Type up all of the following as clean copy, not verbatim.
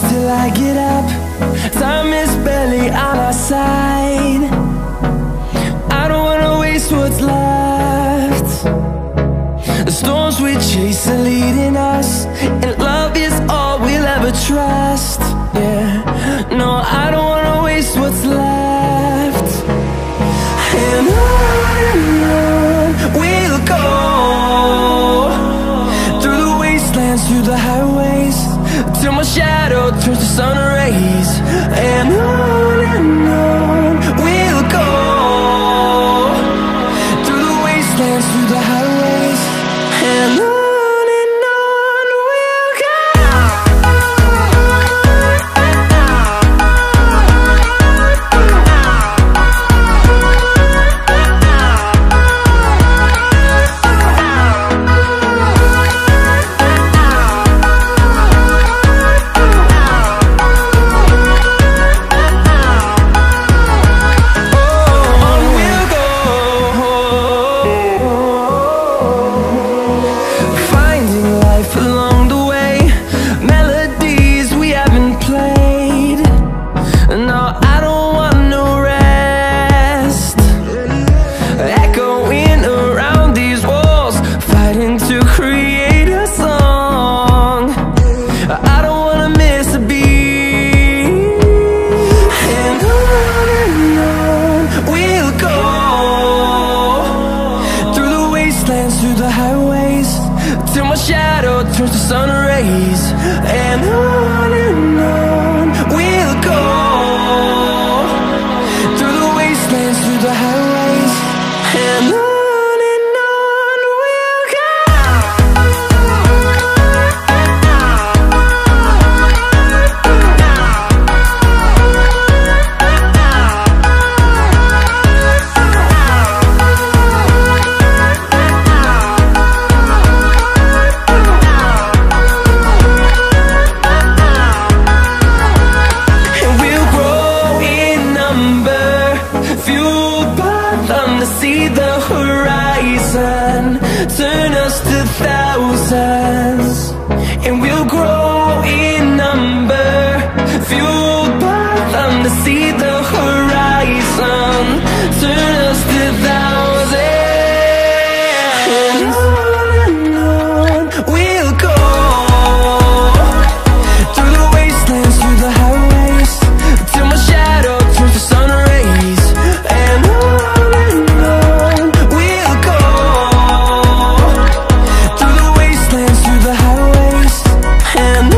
close till I get up. Time is barely on our side. I don't wanna waste what's left. The storms we chase are leading us, and love is all we'll ever trust. Yeah, no, I don't wanna waste what's left. And on we'll go, through the wastelands, through the highways, till my shadow turns to sun rays. And on we'll go, through the wastelands, through the highways, and on. Through the highways, till my shadow turns to sun rays. And on we'll go, through the wastelands, through the highways, and on. See the horizon, turn us to thousands, and we'll grow in number, fueled by them. To see the horizon, turn us to thousands, and on we'll go, through the wastelands, through the highways, till my shadow turns to sun rays. And on we'll go, through the wastelands, through the highways, and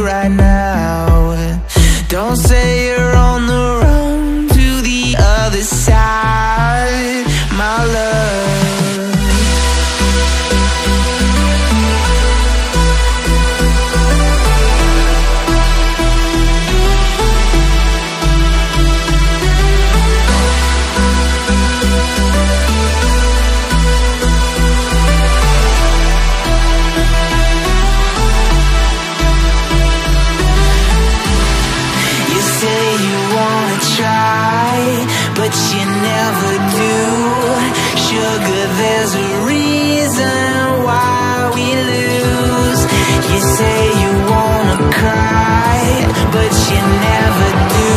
you right now. Don't say you're on the road to the other side, my love. But you never do. Sugar, there's a reason why we lose. You say you wanna cry, but you never do.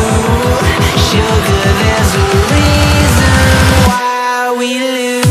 Sugar, there's a reason why we lose.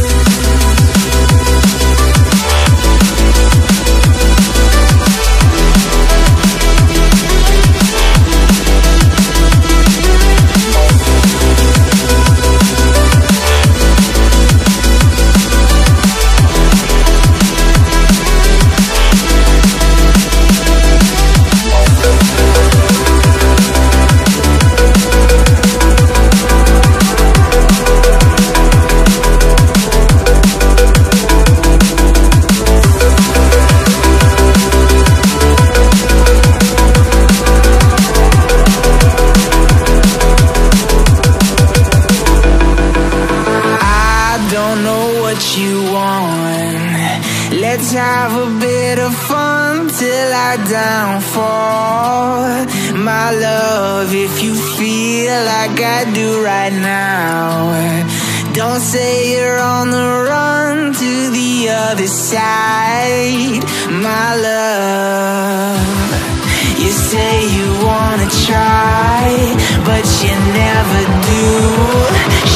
Let's have a bit of fun till I downfall, my love. If you feel like I do right now, don't say you're on the run to the other side, my love. You say you wanna try, but you never do.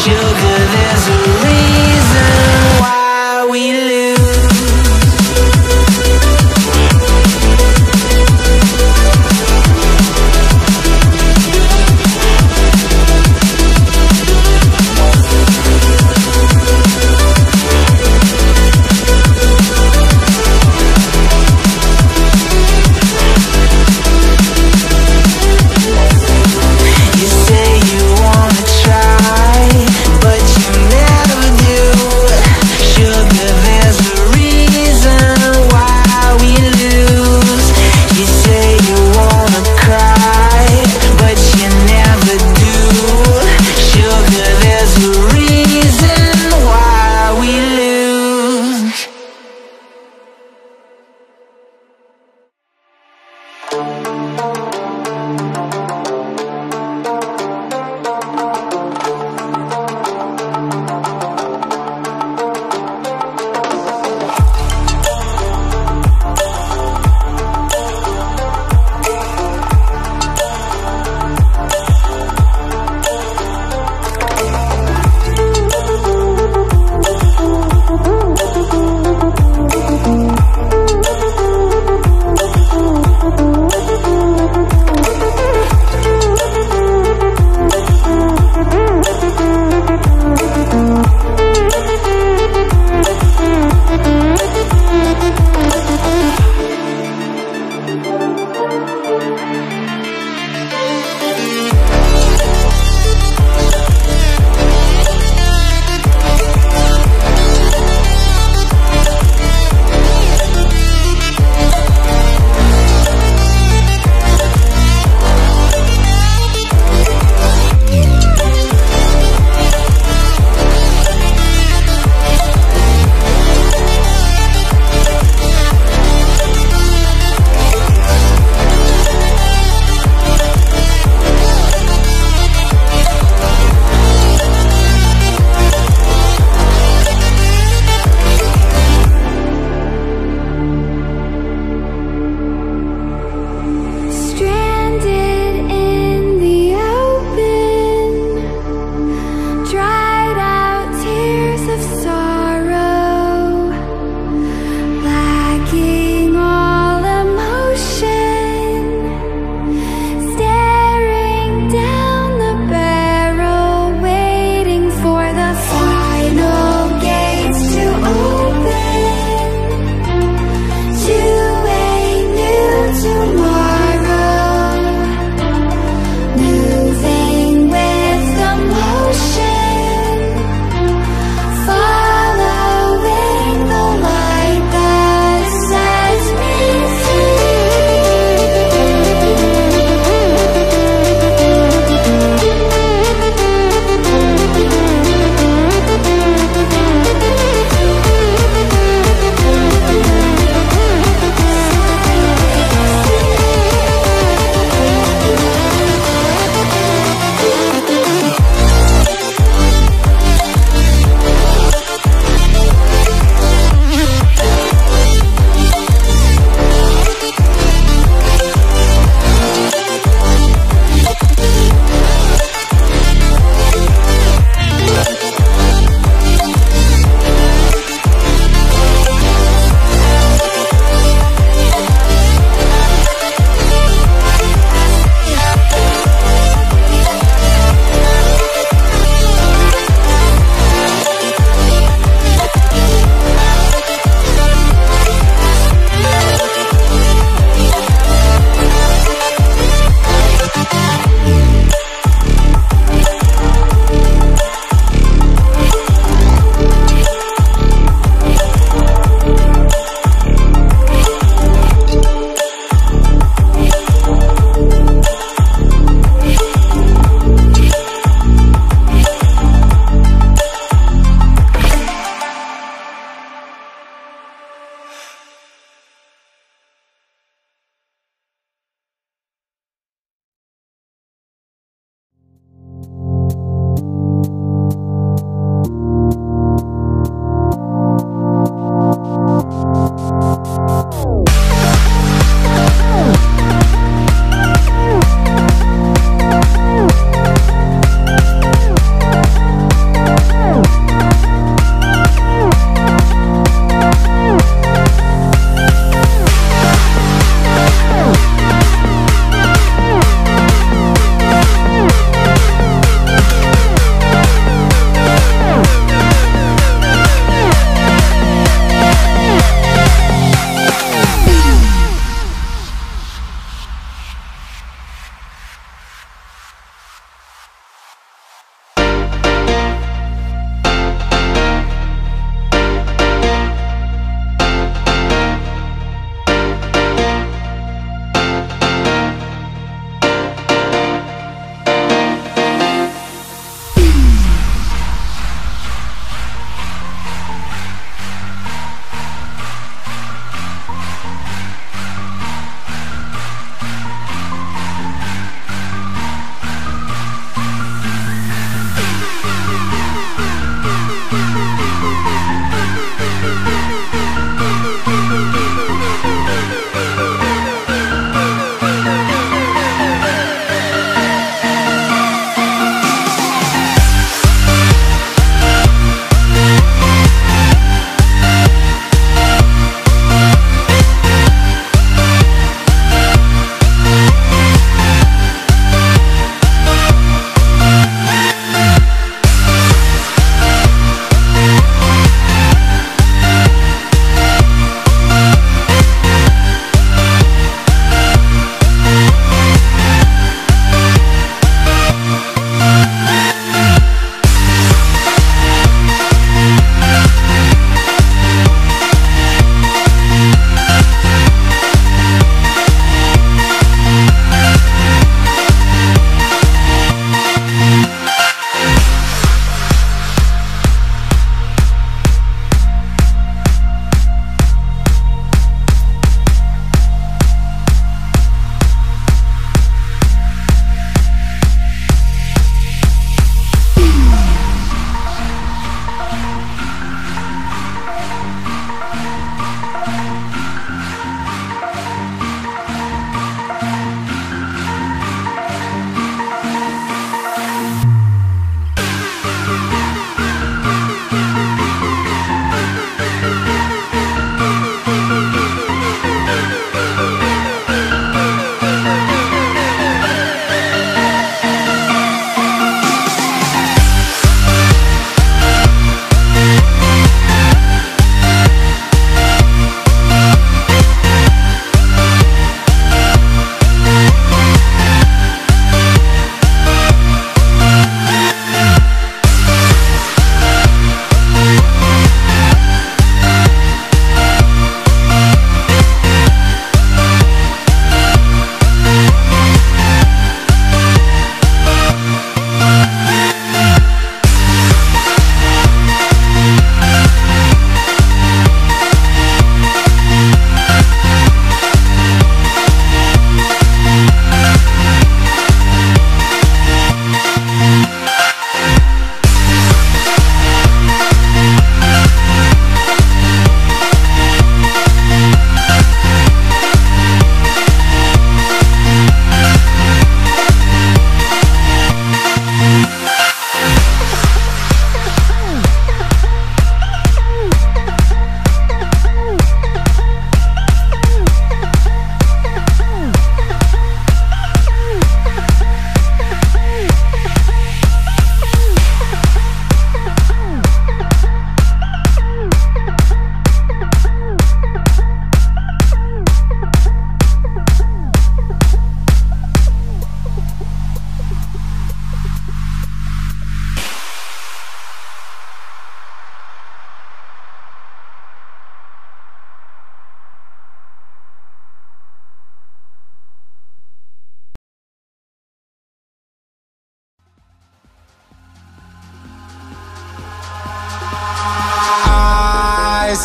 Sugar, there's a reason why we lose. You say you wanna try, but you never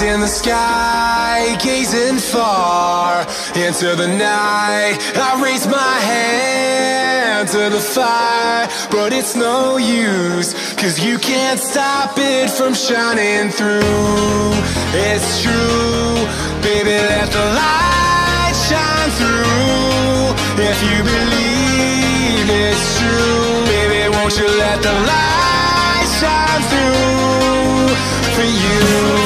Eyes in the sky, gazing far into the night. I raise my hand to the fire, but it's no use, 'cause you can't stop it from shining through. It's true, baby, let the light shine through. If you believe it's true, baby, won't you let the light shine through for you?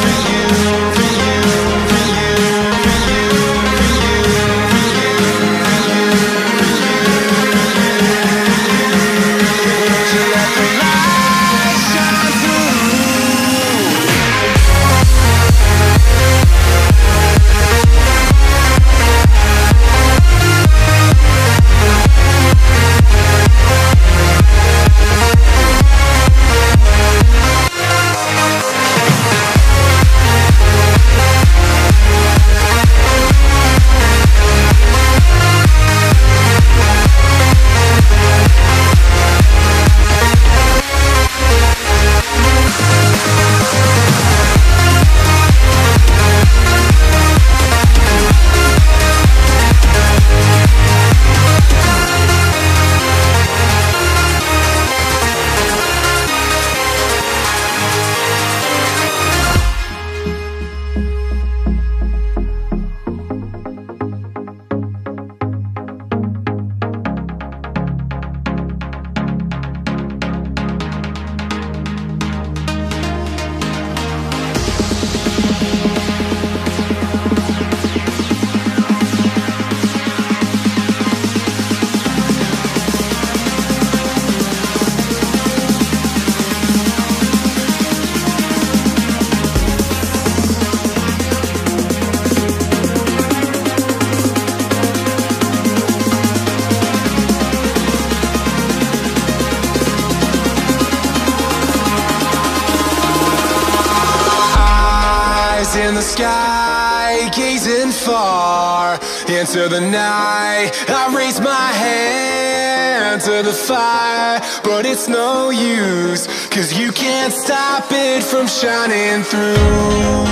In the sky, gazing far into the night, I raise my hand to the fire, but it's no use, 'cause you can't stop it from shining through.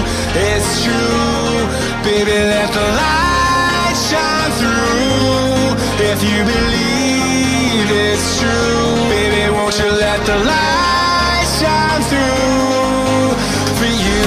It's true, baby, let the light shine through. If you believe it's true, baby, won't you let the light shine through for you?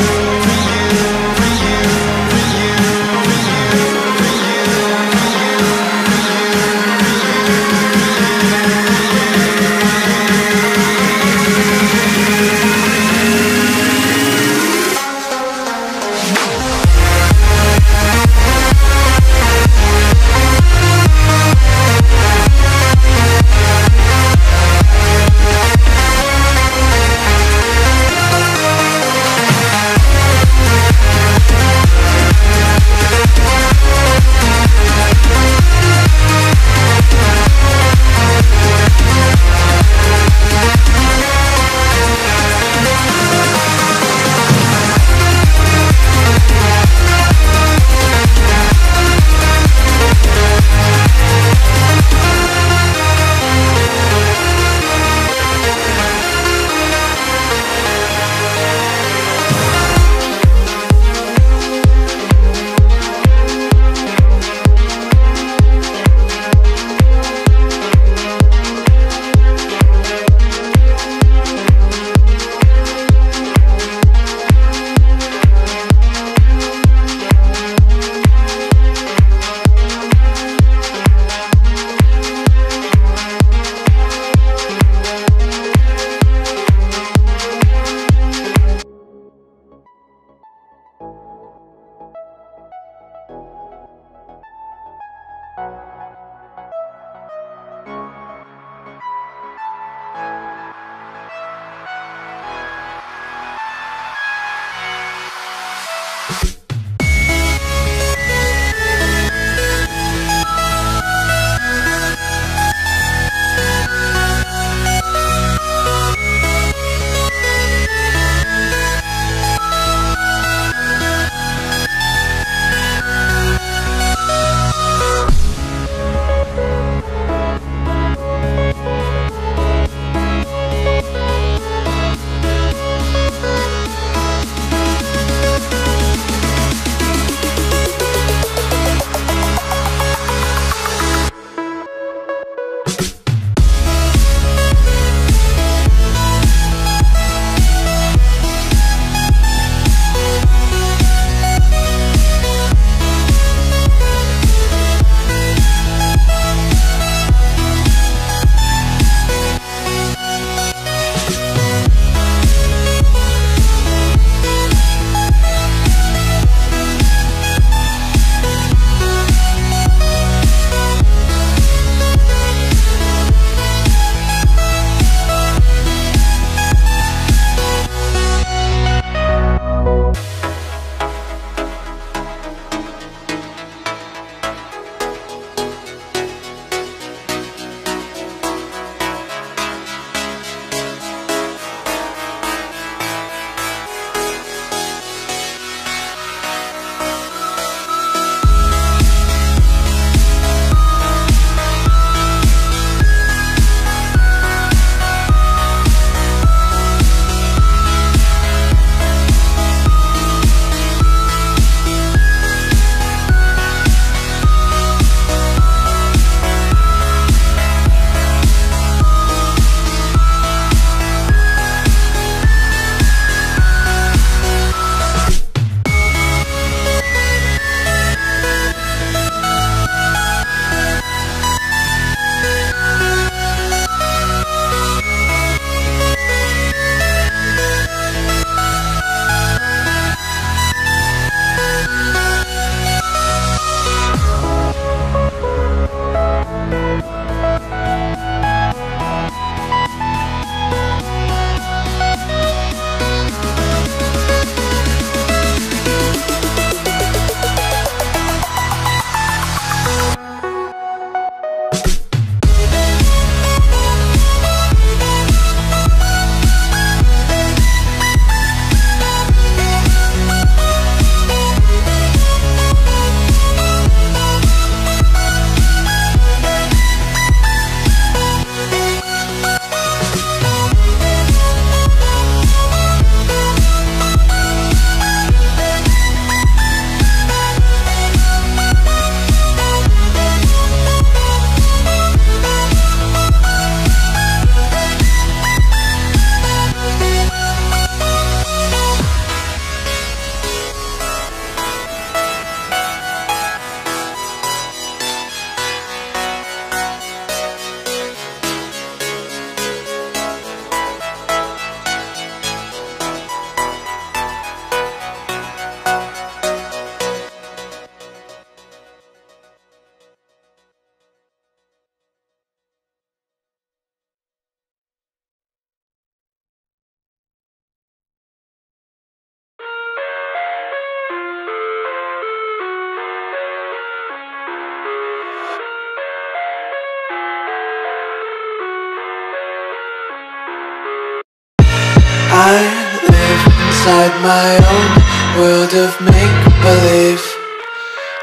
I live inside my own world of make-believe.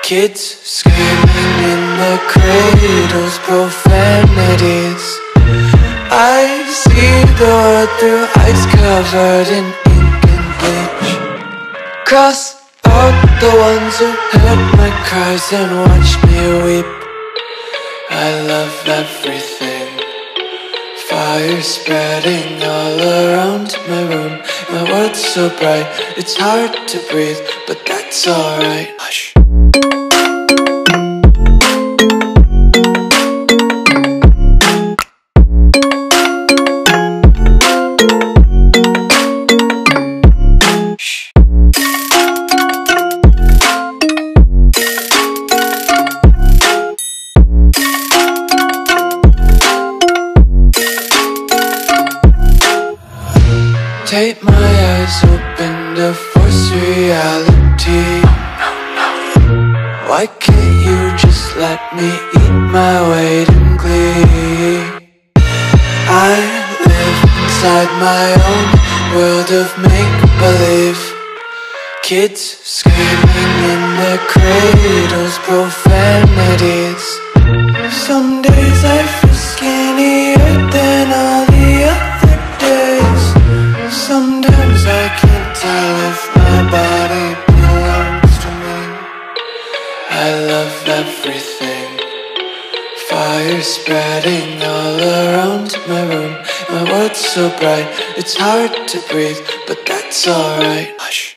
Kids screaming in the cradles, profanities. I see the world through ice covered in ink and bleach. Cross out the ones who heard my cries and watched me weep. I love everything. Fire spreading all around my room. My world's so bright, it's hard to breathe, but that's alright. Hush. Take my eyes open to force reality. Why can't you just let me eat my weight in glee? I live inside my own world of make-believe. Kids screaming in their cradles, profanities. Some days I feel skinnier than all the other days. Sometimes I can't tell if my body belongs to me. I love everything. Fire spreading all around my room. My world's so bright, it's hard to breathe, but that's alright. Hush.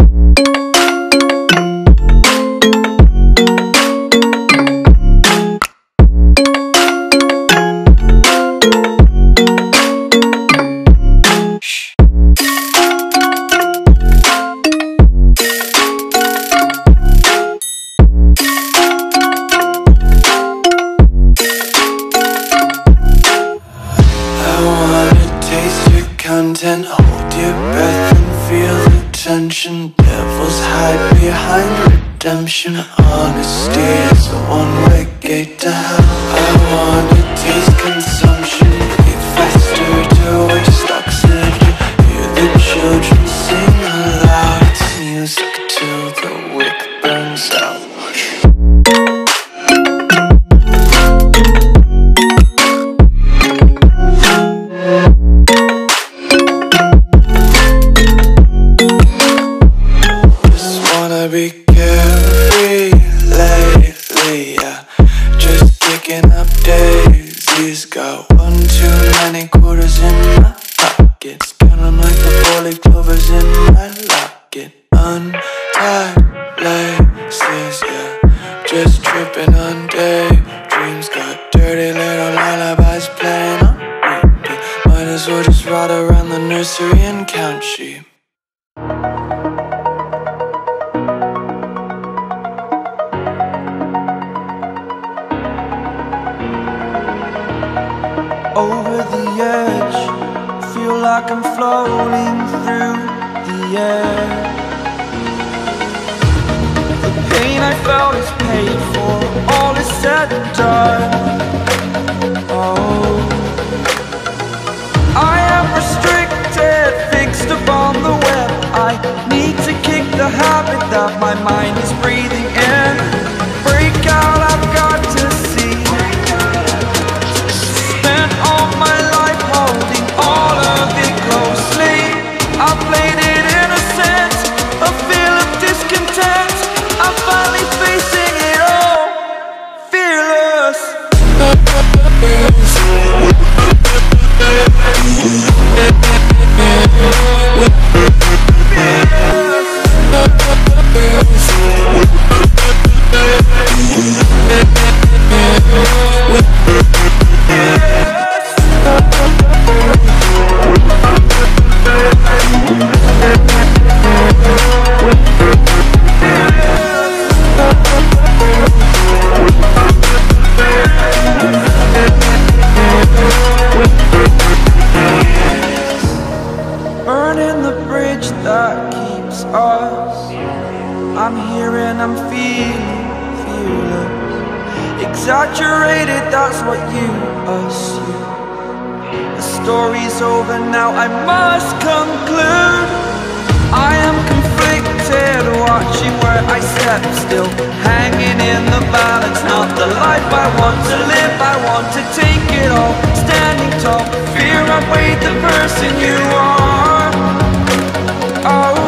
Content, hold your breath and feel the tension. Devils hide behind redemption. Honesty is a one-way gate to hell. I wanna taste consumption. Breathe faster to waste oxygen. Hear the children sing aloud. It's music till the wick burns out. Be carefree lately, yeah. Just picking up daisies. Got one too many quarters in my pockets. Count 'em like the four-leaf clovers in my locket. Untied laces, yeah. Just tripping on daydreams. Got dirty little lullabies playing on repeat. Might as well just ride around the nursery and count sheep. Over the edge, feel like I'm floating through the air. The pain I felt is paid for, all is said and done. Oh, I am restricted, fixed upon the web. I need to kick the habit that my mind is breathing in. Break out, I've got to see. I'm here and I'm feeling fearless. Exaggerated, that's what you us, you. The story's over now, I must conclude. I am conflicted, watching where I step still, hanging in the balance, not the life I want to live. I want to take it all, standing tall. Fear outweighed the person you are. Oh, yeah.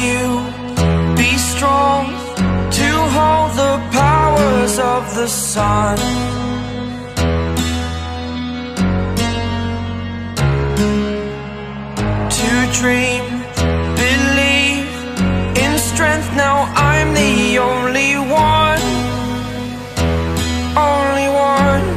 you be strong to hold the powers of the sun. To dream, believe in strength. Now I'm the only one, only one.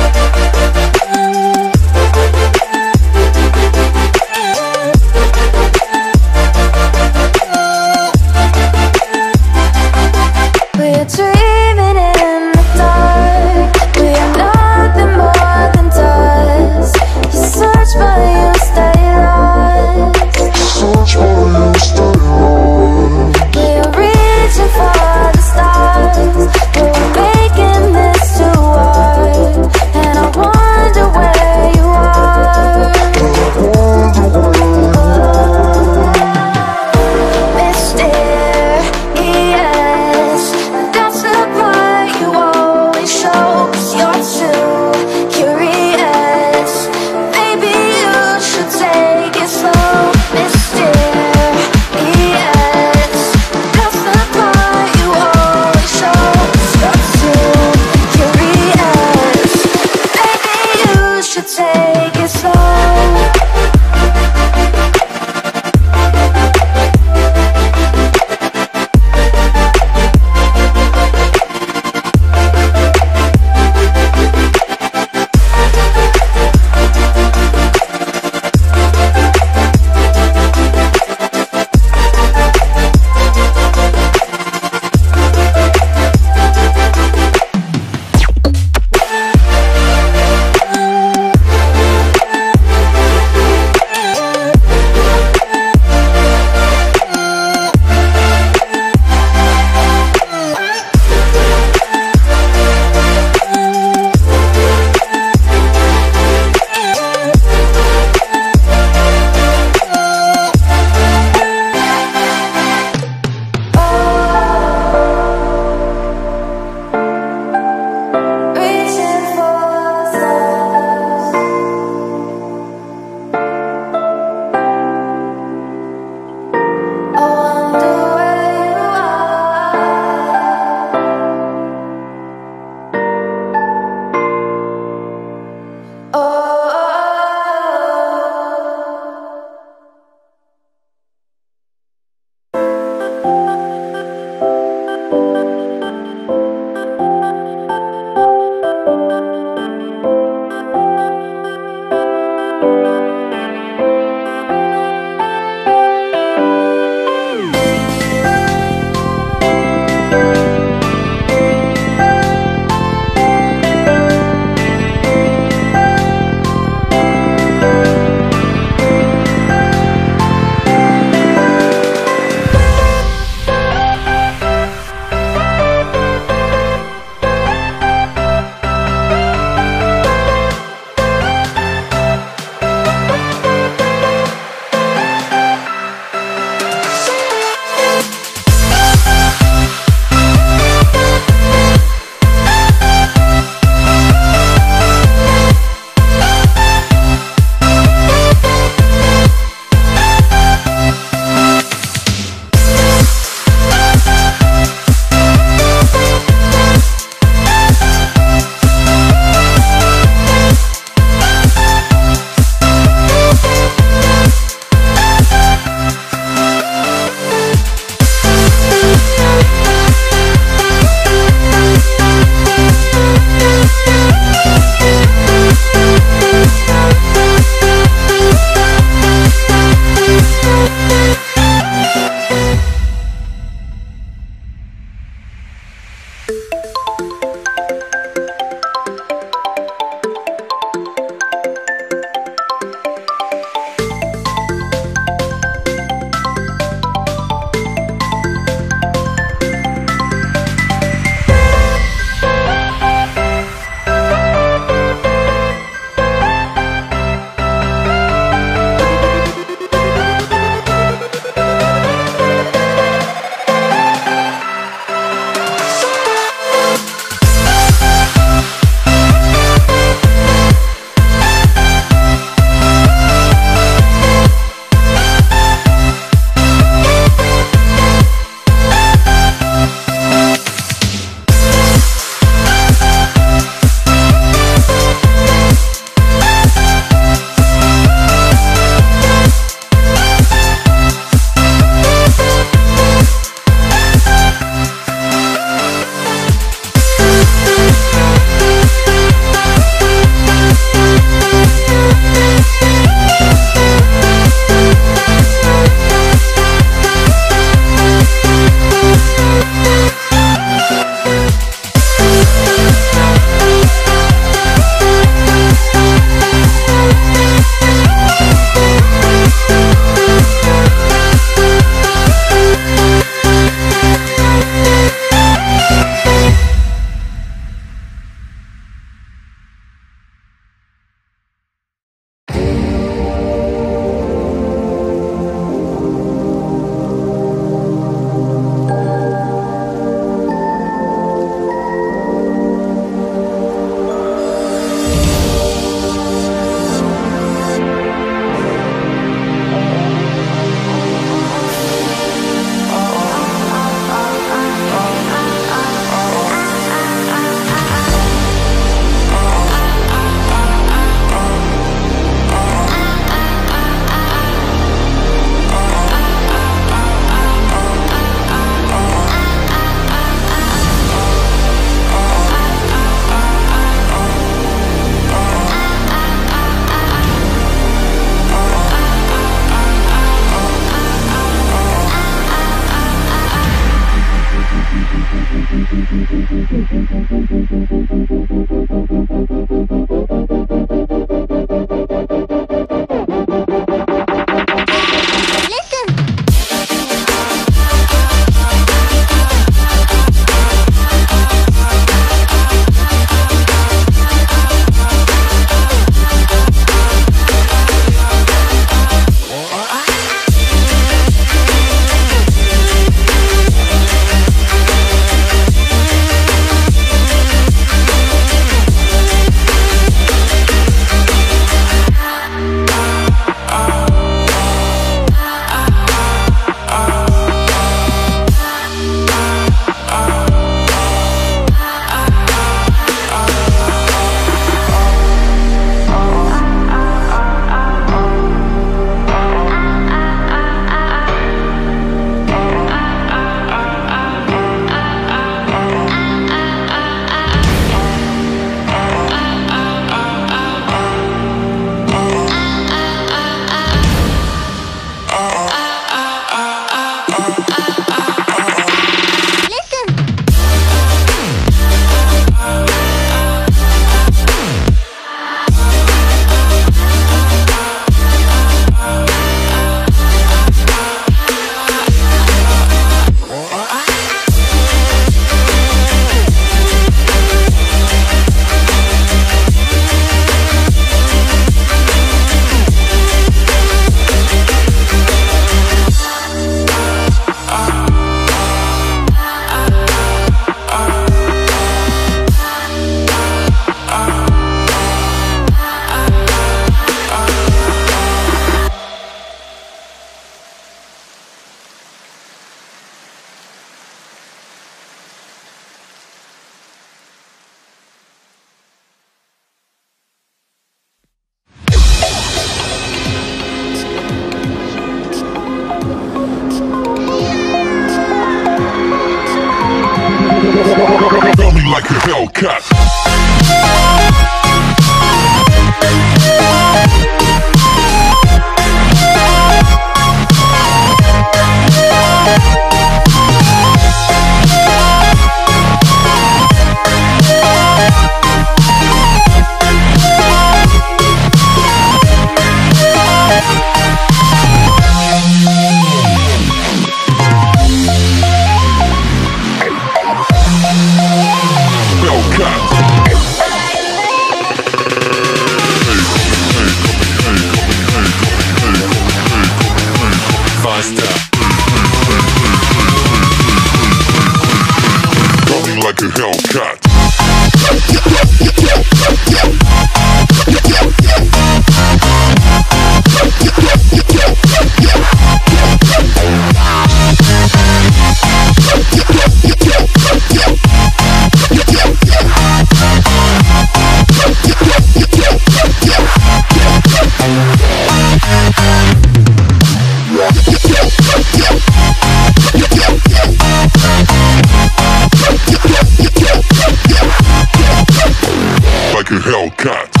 Hellcat.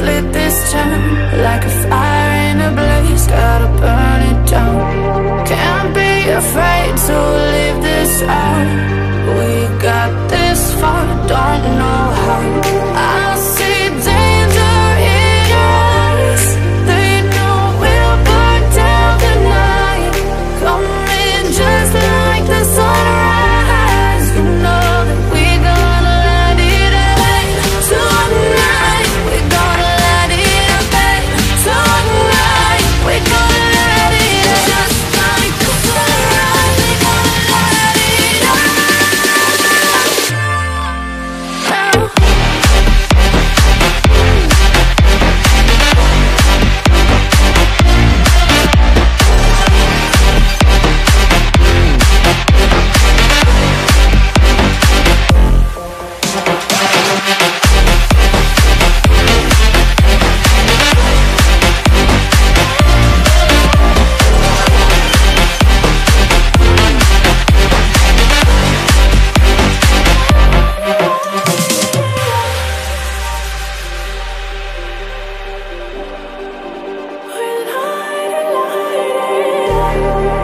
lit this town like a fire in a blaze, gotta burn it down. Can't be afraid to leave this out. We got this far, don't know how. I see danger in your eyes, they know we'll burn down the night. Come in just like the sunrise, you know that we gonna light it up tonight. We gonna light it up tonight. We gonna light it up just like the sunrise. We gonna light it up now.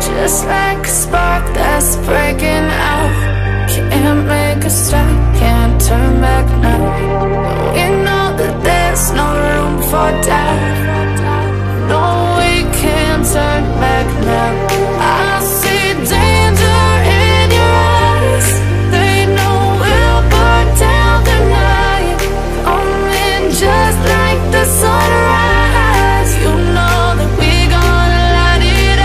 Just like a spark that's breaking out, can't make a stop, can't turn back now. We know that there's no room for doubt. No, we can't turn back now. I see danger in your eyes, they know we'll burn down the night. Come in just like the sunrise, you know that we gonna light it up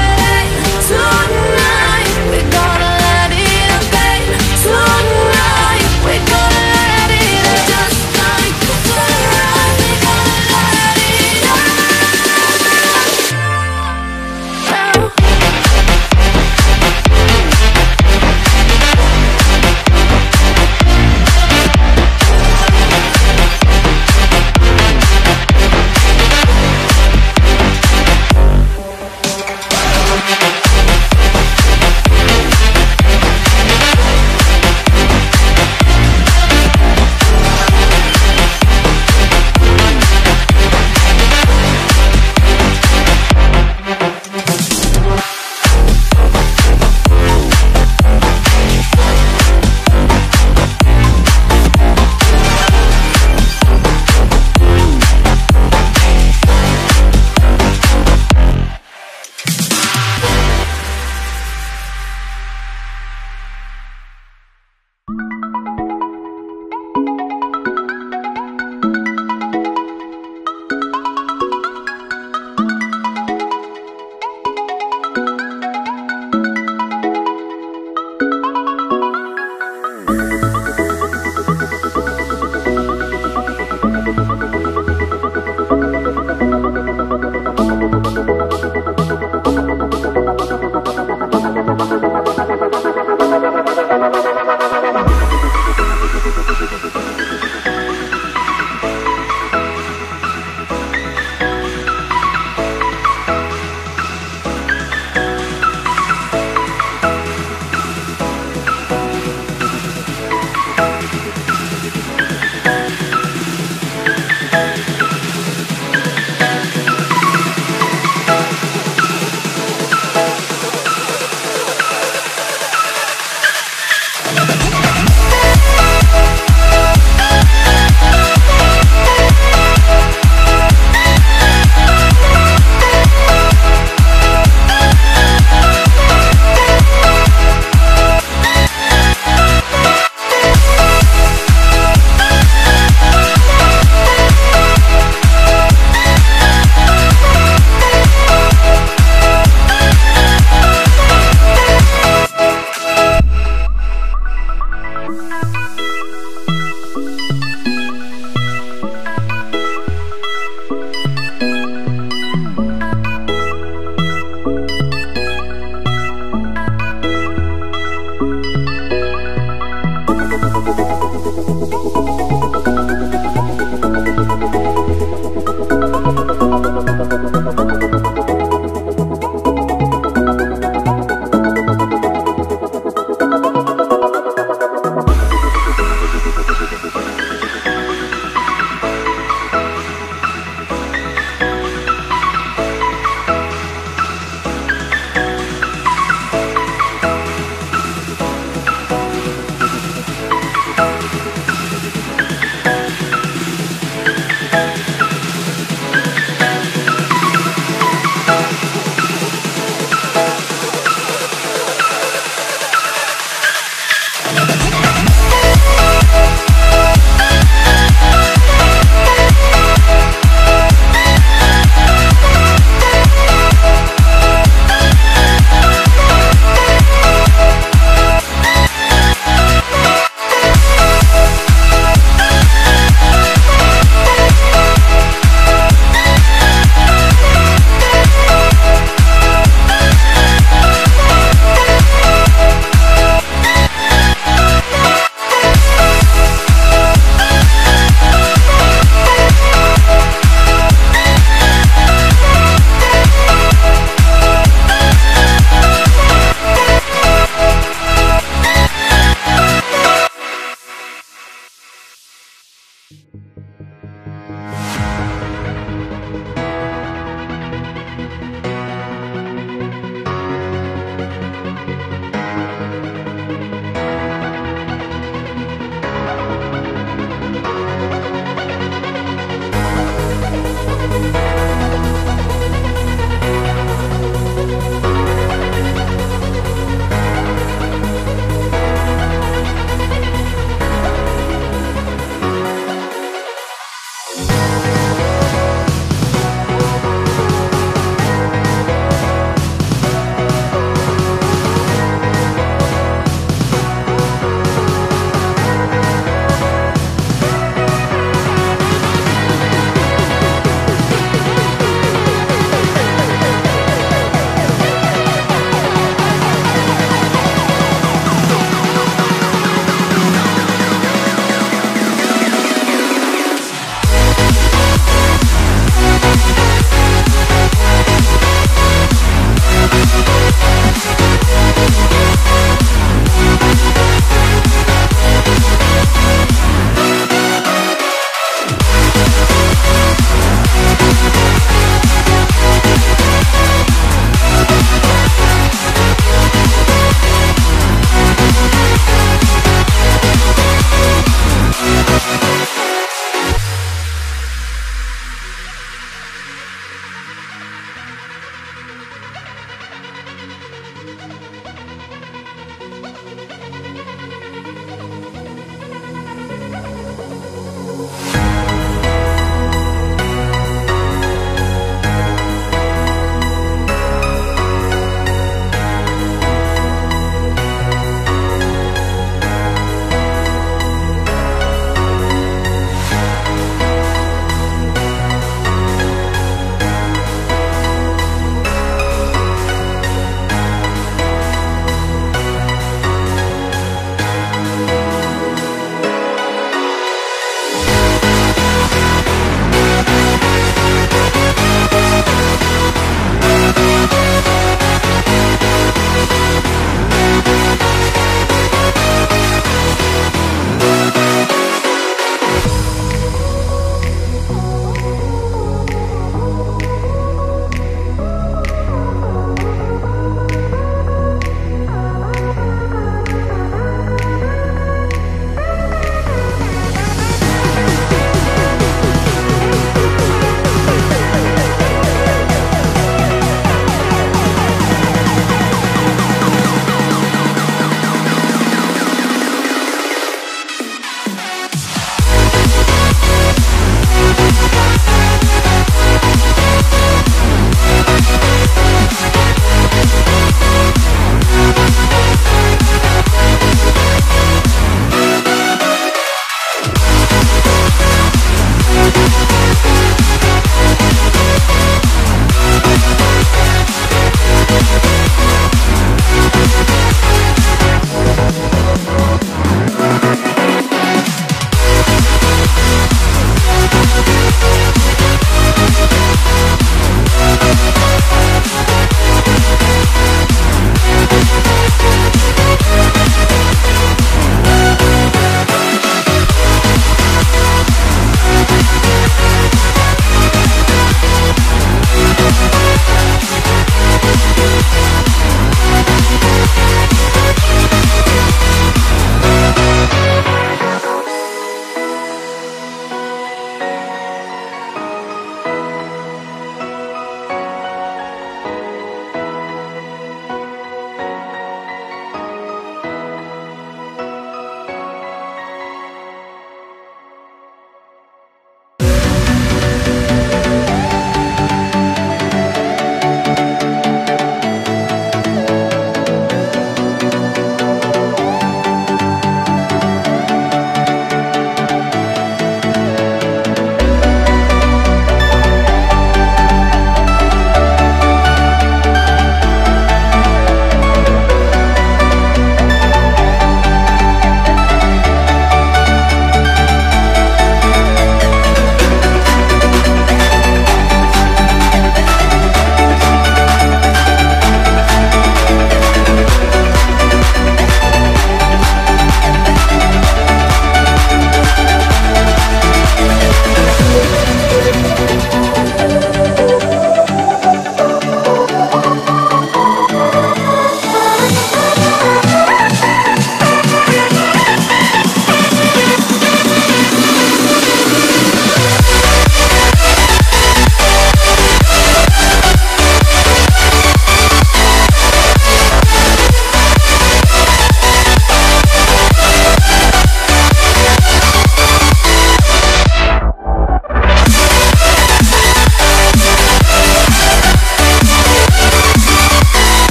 tonight. We gonna light it up tonight. We gonna light it up just like the sunrise. We gonna light it up.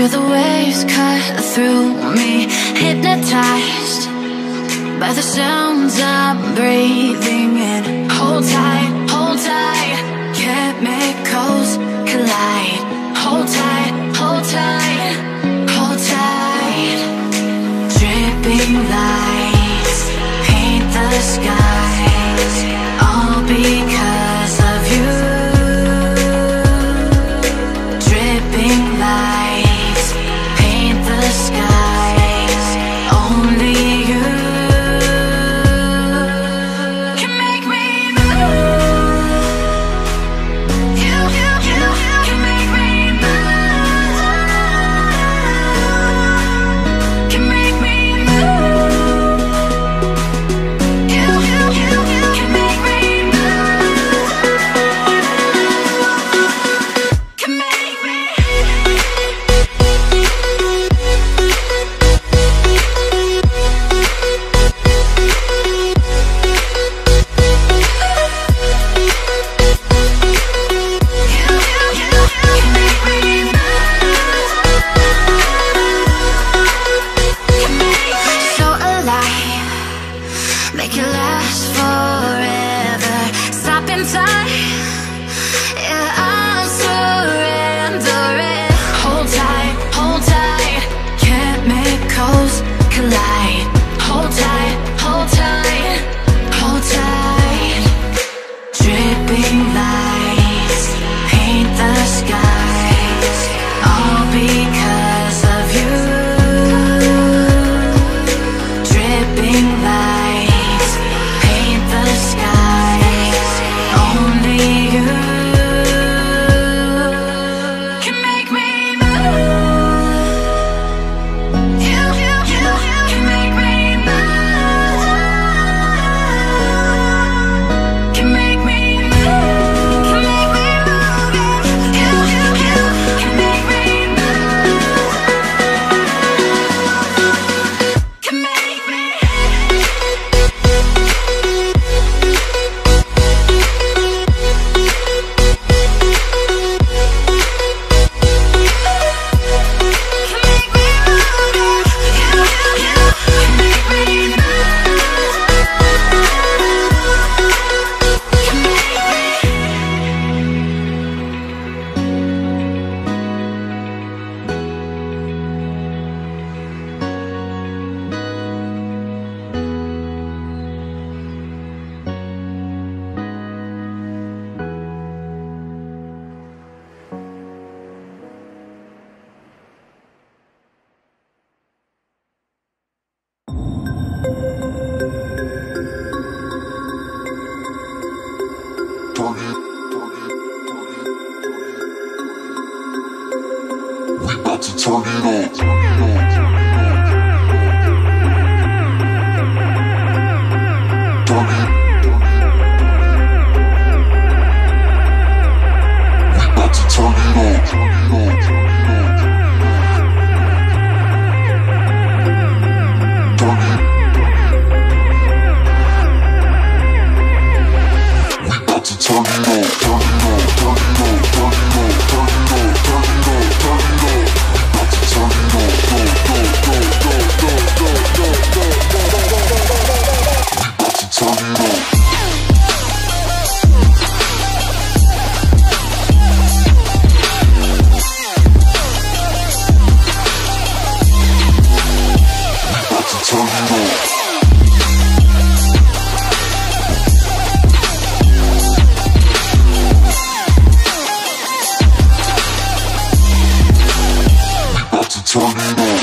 Feel the waves cut through me, hypnotized by the sounds I'm breathing in. Hold tight, chemicals collide. Hold tight, hold tight. Dripping lights paint the skies, all because of you. Dripping lights paint the skies, only you. Turn it on.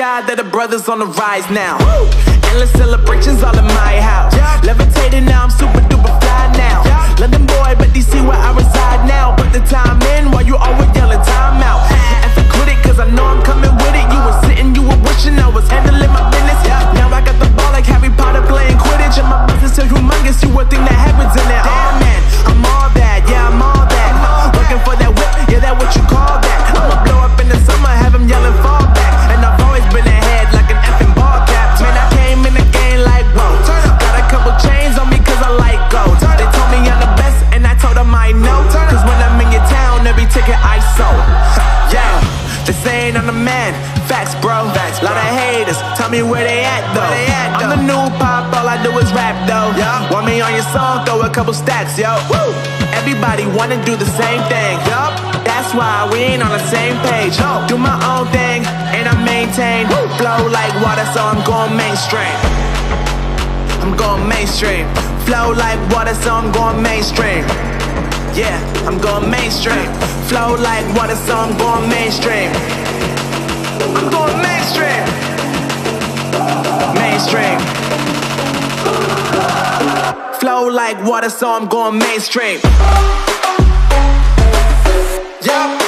God that the brothers on the rise now. Woo! Endless celebrations all in my house. Yeah. Levitating now, I'm super duper fly now. Yeah. London boy, but DC where I reside now. Put the time in while you always yelling time out. And for quit it, cause I know I'm coming with it. You were sitting, you were wishing I was handling my business. Yeah. Now I got the ball like Harry Potter playing Quidditch. And my business is humongous, you would think that happens in it. Damn man, I'm all that, yeah, I'm all that. Working for that whip, yeah, that what you call that. I'ma blow up in the summer, have him yelling fall back. And I've always been ahead like an effing ball cap. Man, I came in the game like, whoa. Got a couple chains on me cause I like gold. They told me I'm the best and I told them I know. Cause when I'm in your town, every ticket I sold. Yeah, they saying I'm the man. Facts, bro. Facts, bro. Lot of haters, tell me where they at though. I'm the new pop, all I do is rap though. Want me on your song, throw a couple stacks, yo. Woo! Everybody wanna do the same thing, yup. That's why we ain't on the same page. Do my own thing, and I maintain. Flow like water, so I'm going mainstream. I'm going mainstream. Flow like water, so I'm going mainstream. Yeah, I'm going mainstream. Flow like water, so I'm going mainstream. I'm going mainstream. Mainstream. Flow like water, so I'm going mainstream. Yup.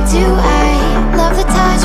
Do I love the touch?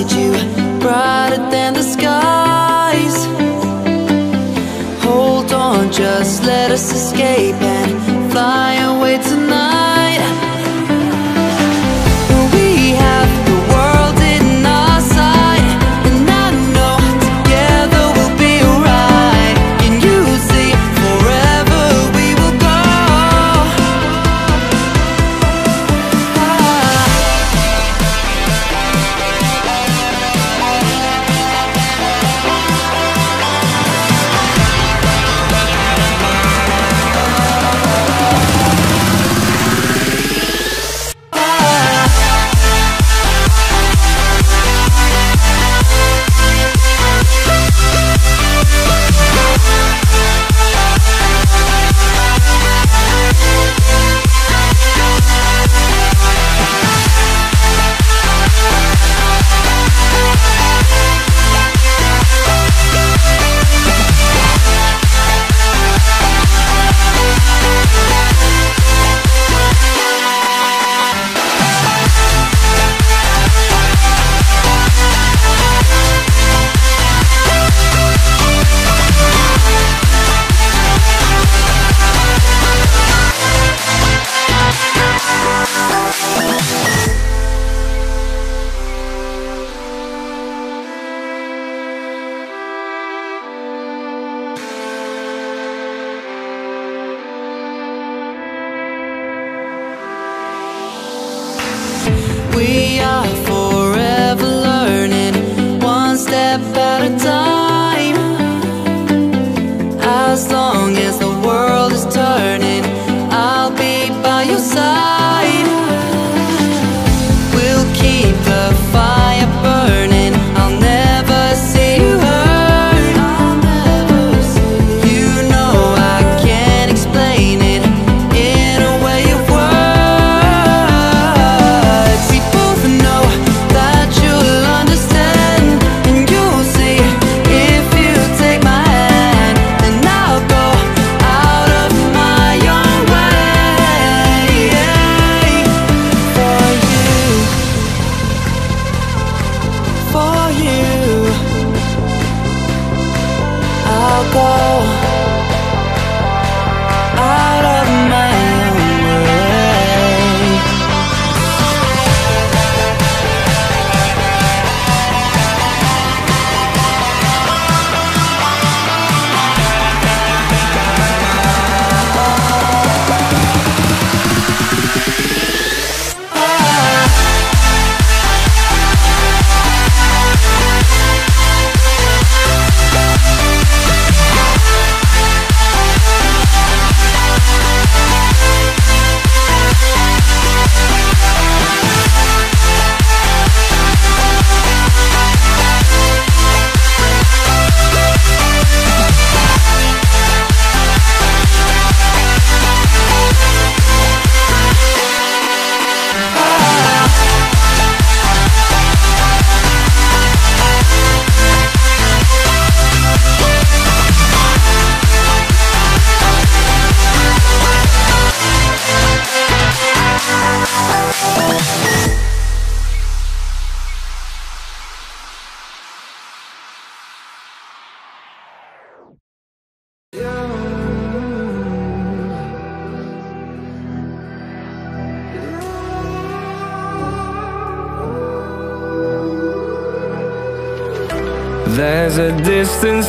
inside you, brighter than the skies. Hold on, just let us escape and fly away tonight. We are forever learning, one step at a time. As long as the world is turning, I'll be by your side. We'll keep the fire burning, I'll never see you hurt. You know I can't explain it in a way of words. Go out of my own way. There's a distance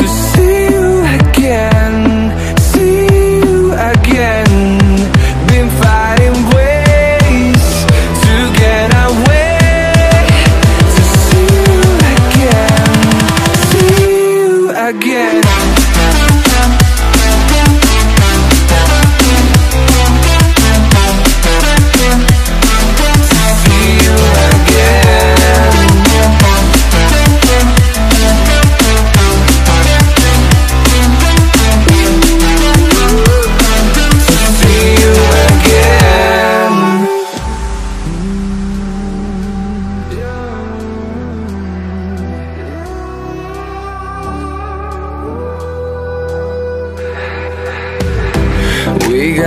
to see you again, see you again. Been fighting ways to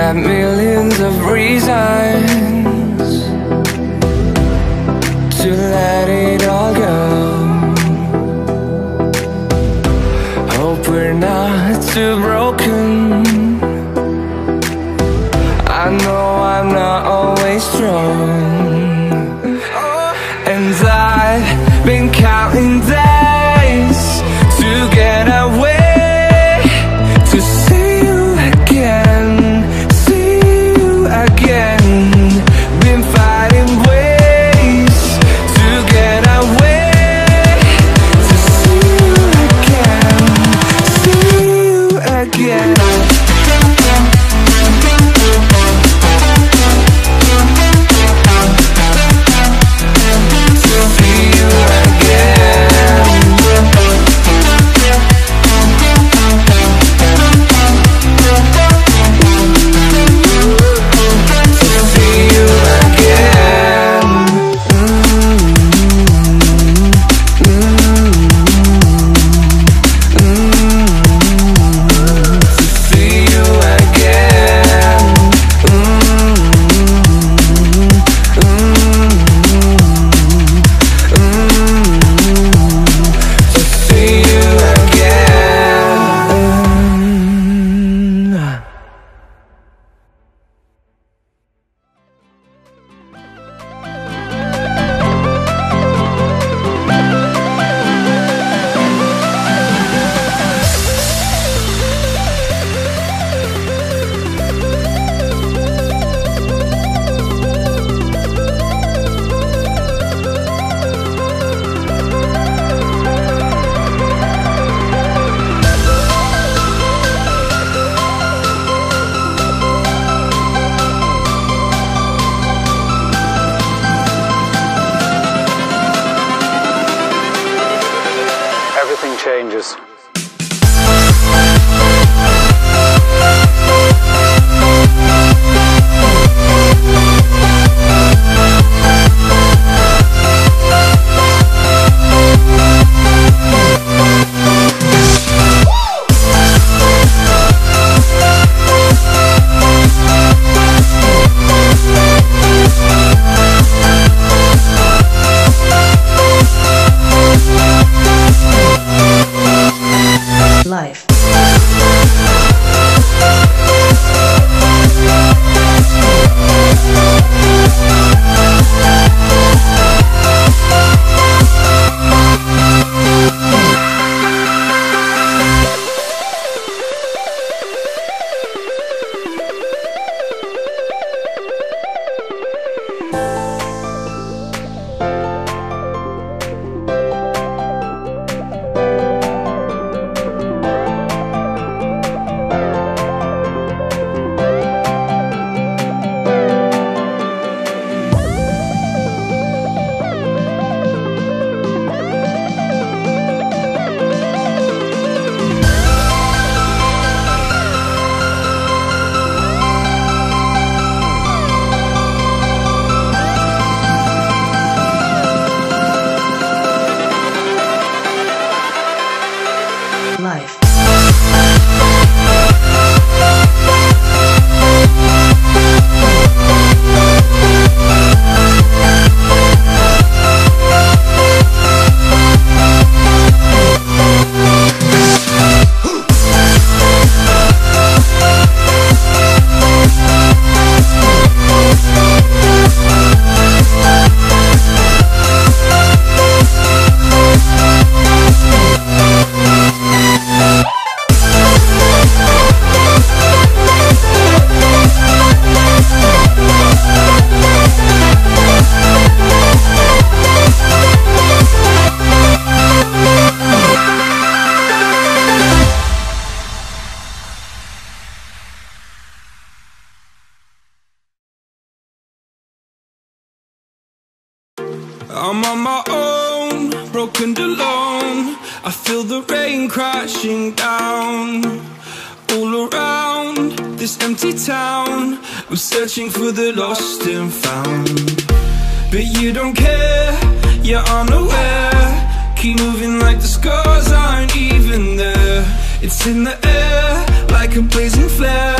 got millions of reasons to let it all go. Hope we're not too broken. I know I'm not always strong, and I've been counting days to get away. Changes. Life. Life. I'm on my own, broken and alone. I feel the rain crashing down all around this empty town. I'm searching for the lost and found, but you don't care, you're unaware. Keep moving like the scars aren't even there. It's in the air, like a blazing flare.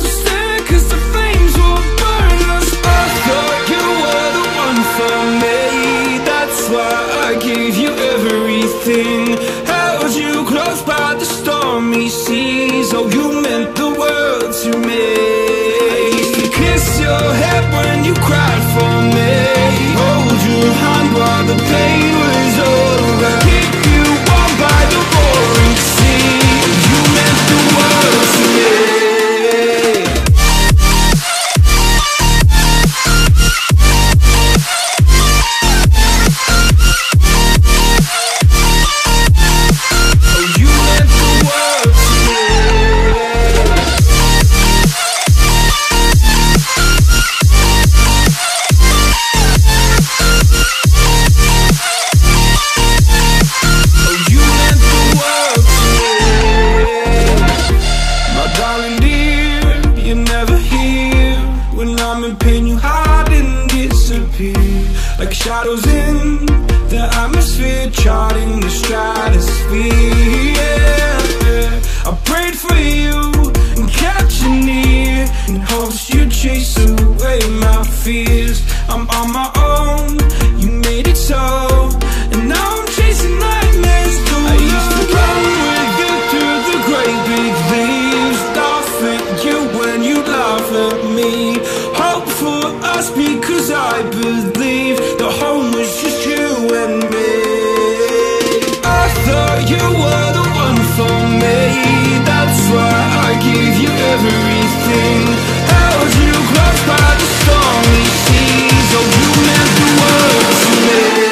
Don't stare, 'cause Shadows in the atmosphere, charting the stratosphere, yeah. I prayed for you and kept you near, in hopes you'd chase away my fears. I'm on my own, you made it so. Because I believe the home was just you and me. I thought you were the one for me. That's why I gave you everything. Held you close by the stormy seas. Oh, you meant the world to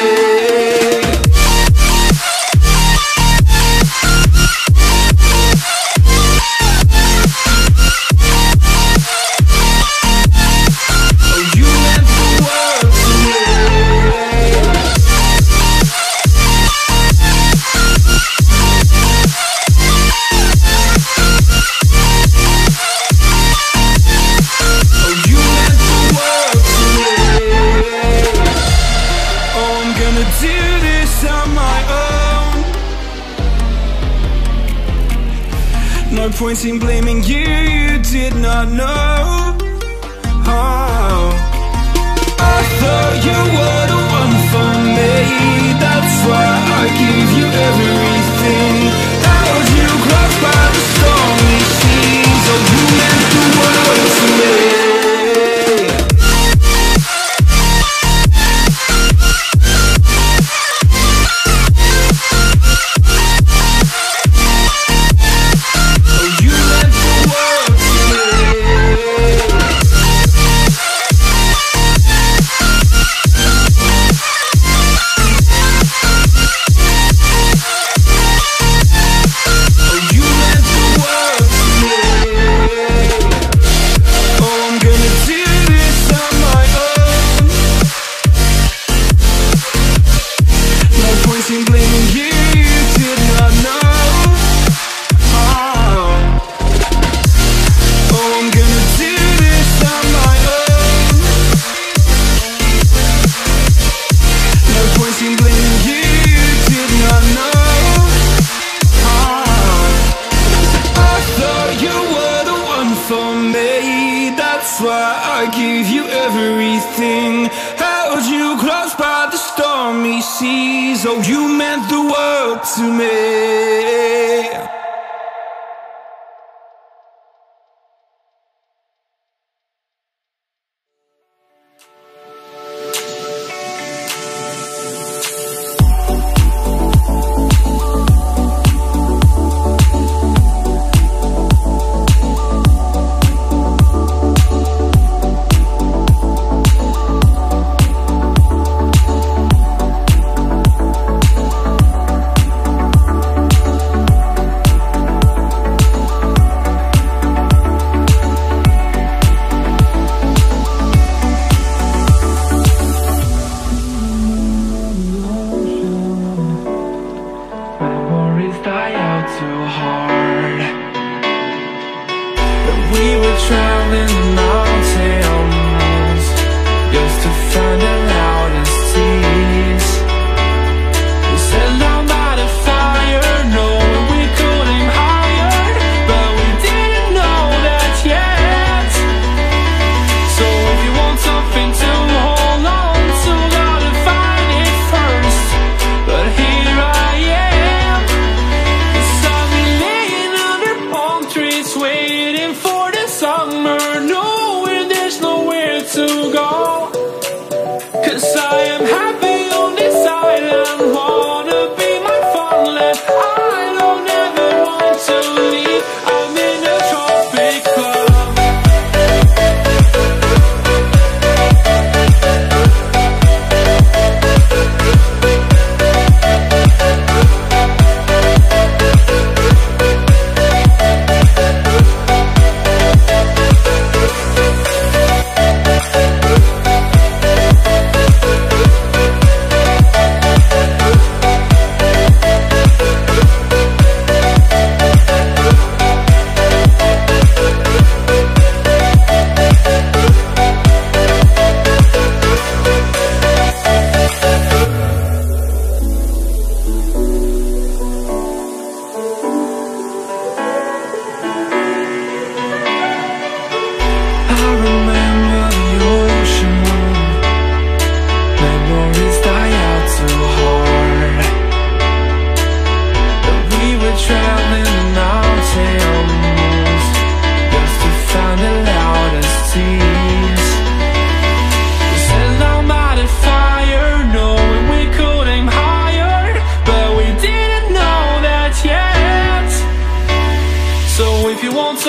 point in blaming you, you did not know. Oh, I thought you were the one for me. That's why I gave you everything. Held you close by the stormy seas. Oh, you meant the world to me. So you meant the world to me.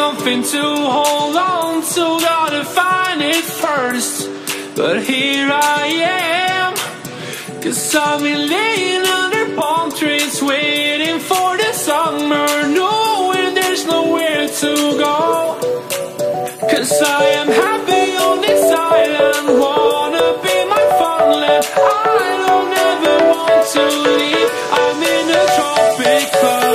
something to hold on to, gotta find it first. But here I am, 'cause I've been laying under palm trees, waiting for the summer, knowing there's nowhere to go. 'Cause I am happy on this island, wanna be my fun land. I don't ever want to leave, I'm in a tropic club.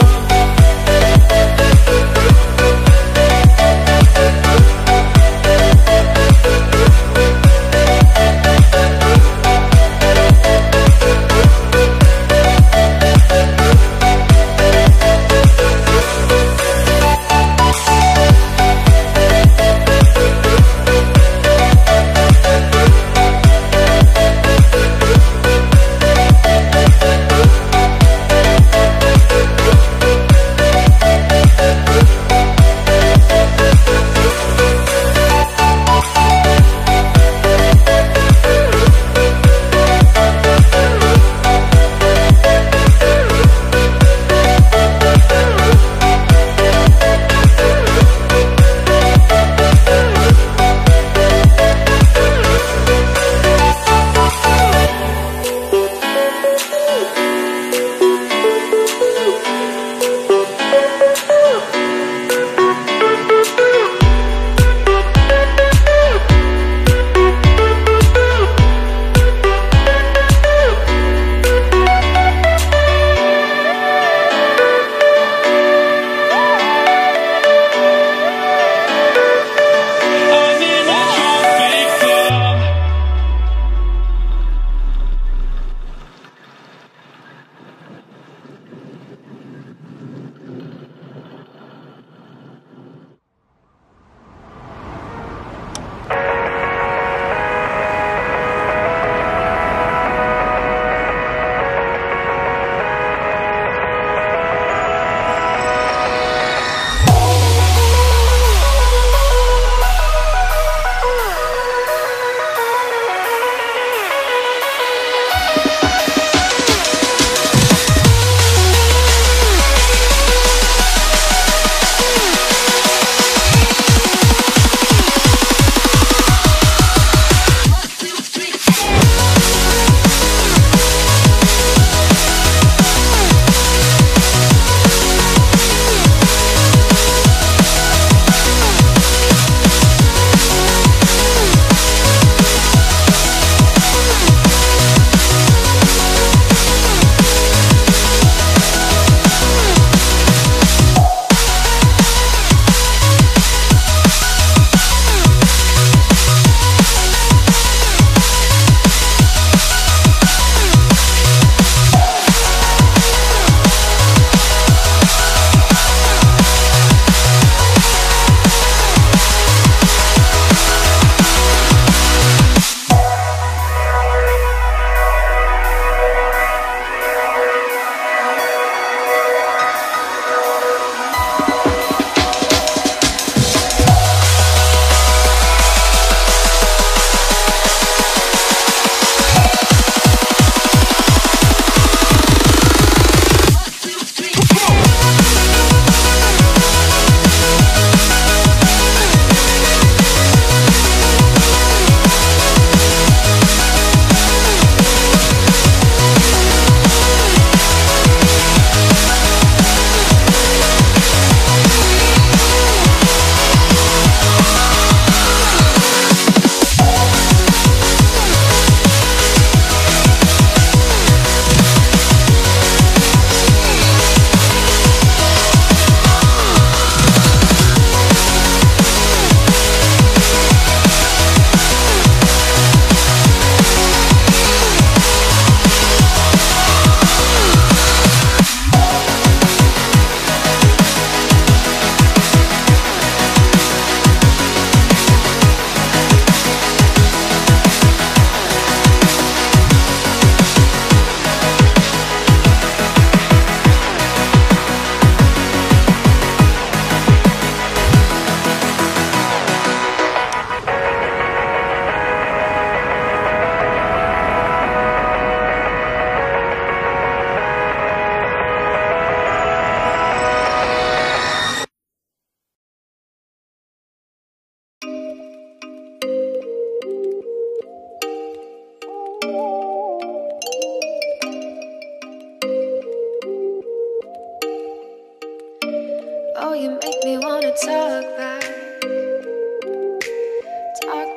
Oh, you make me wanna talk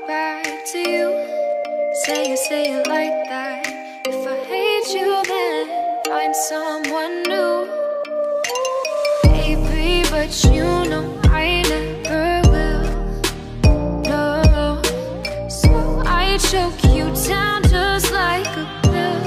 back to you. Say it like that. If I hate you, then find someone new. Baby, but you know I never will. No, so I choke you down just like a pill.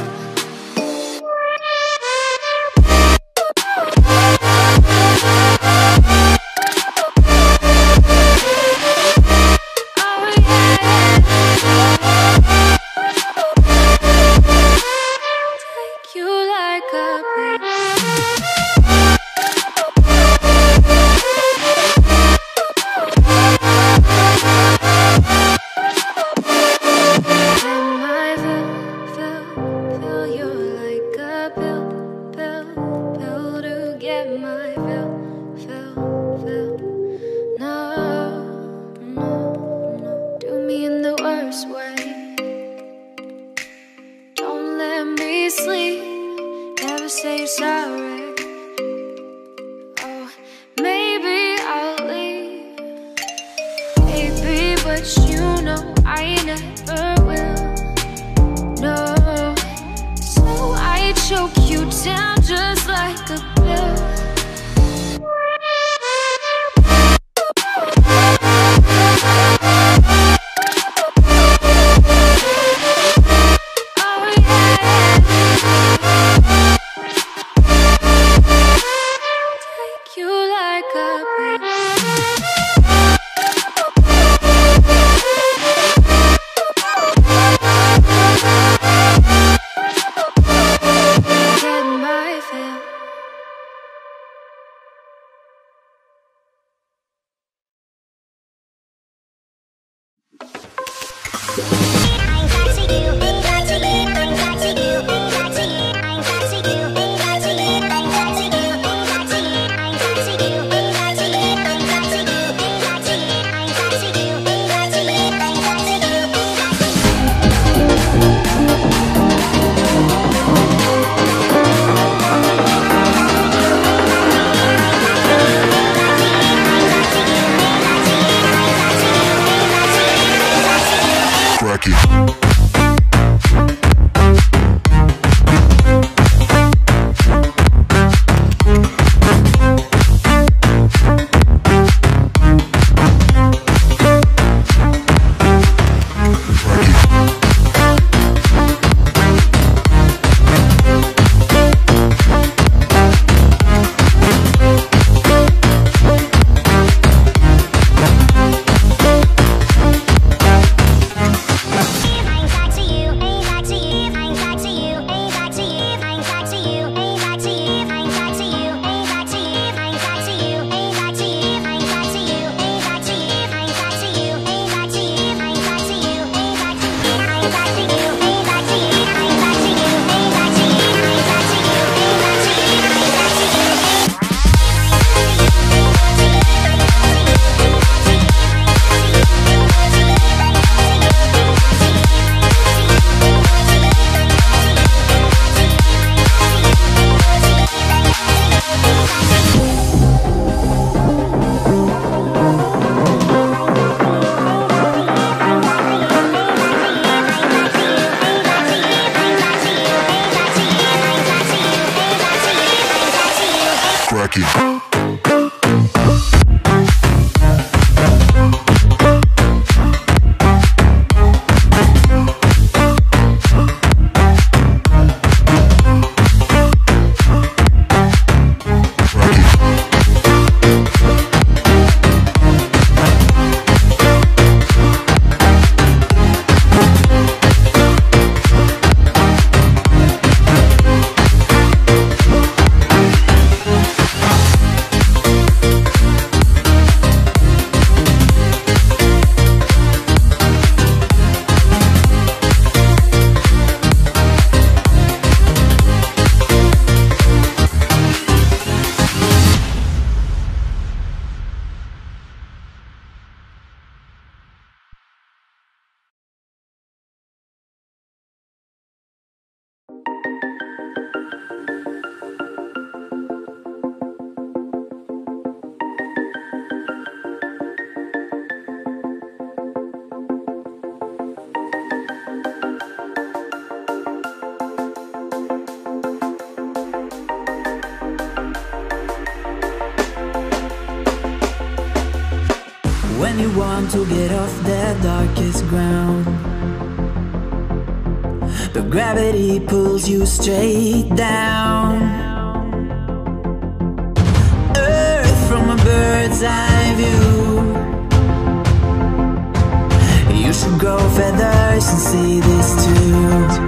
you want to get off the darkest ground. But gravity pulls you straight down. Earth from a bird's eye view. You should grow feathers and see this too.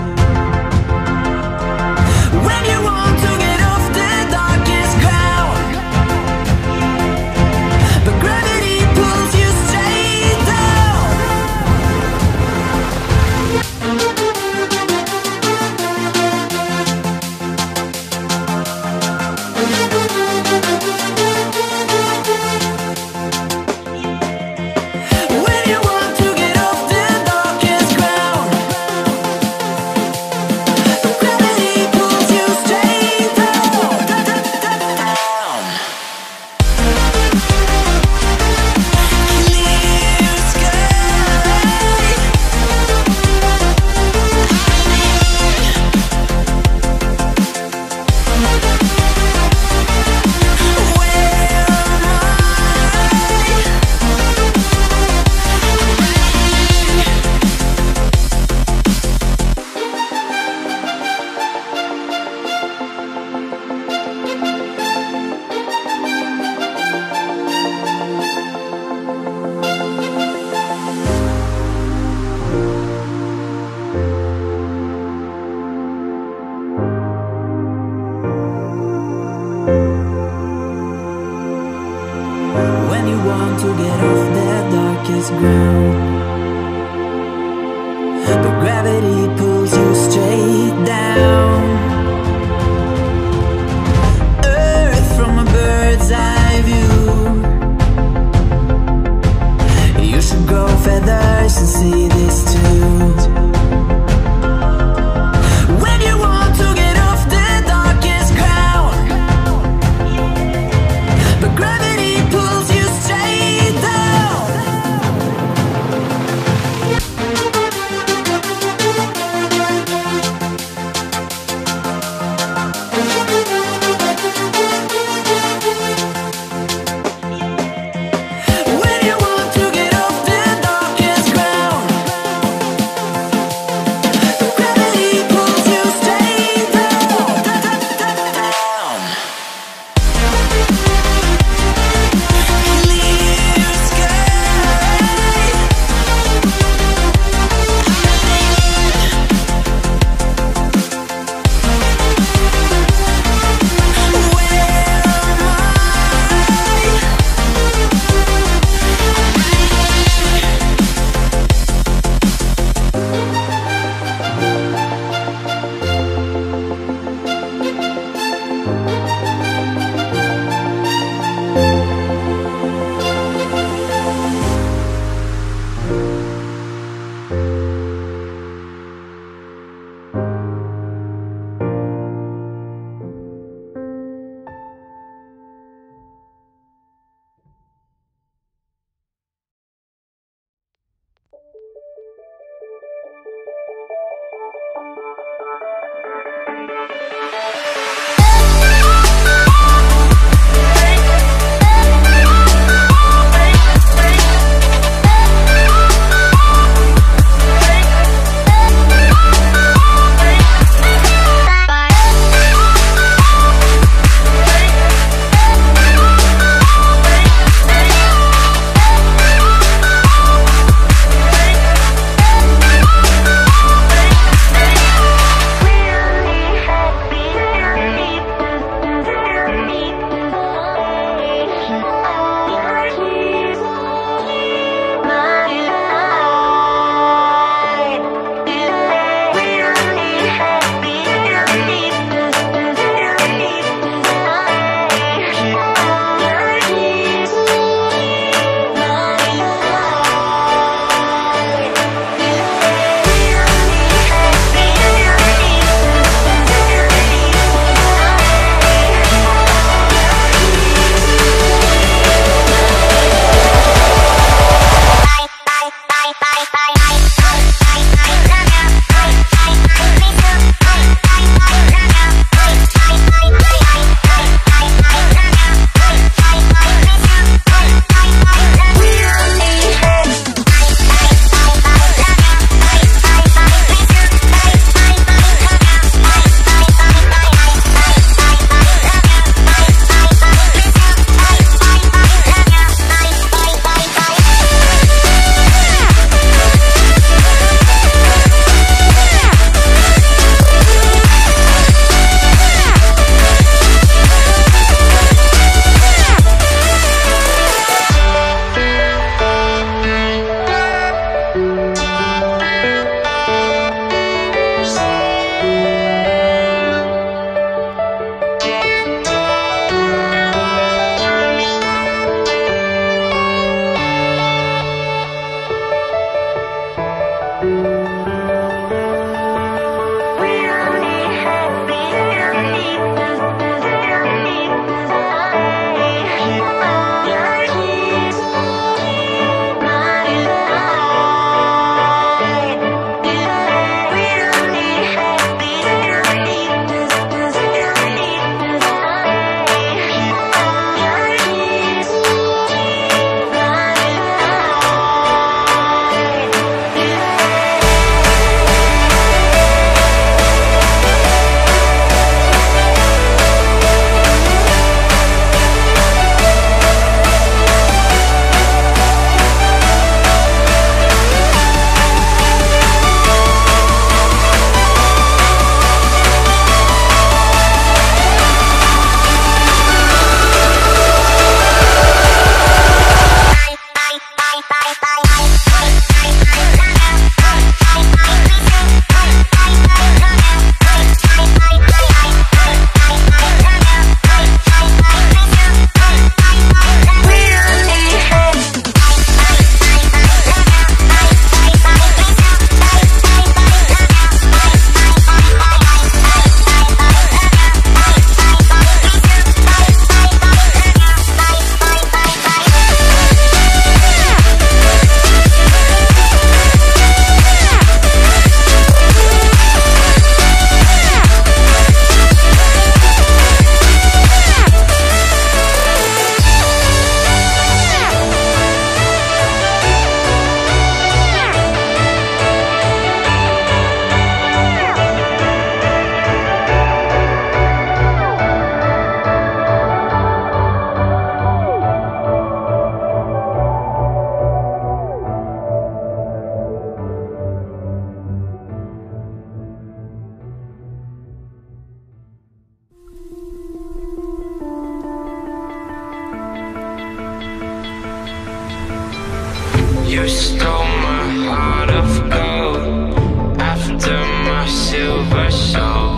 silver soul.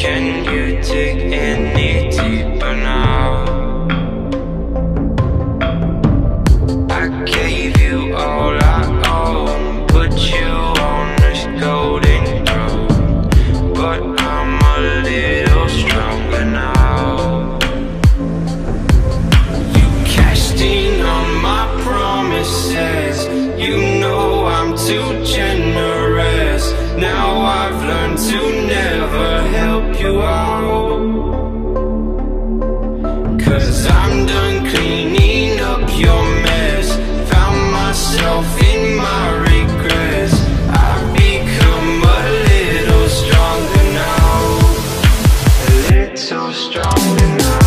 Can you dig any deeper now? I gave you all I own, put you on this golden throne, but I'm a little stronger now. You casting on my promises, you know I'm too generous. Now I've learned to never help you out, 'cause I'm done cleaning up your mess. Found myself in my regrets. I've become a little stronger now, a little stronger now.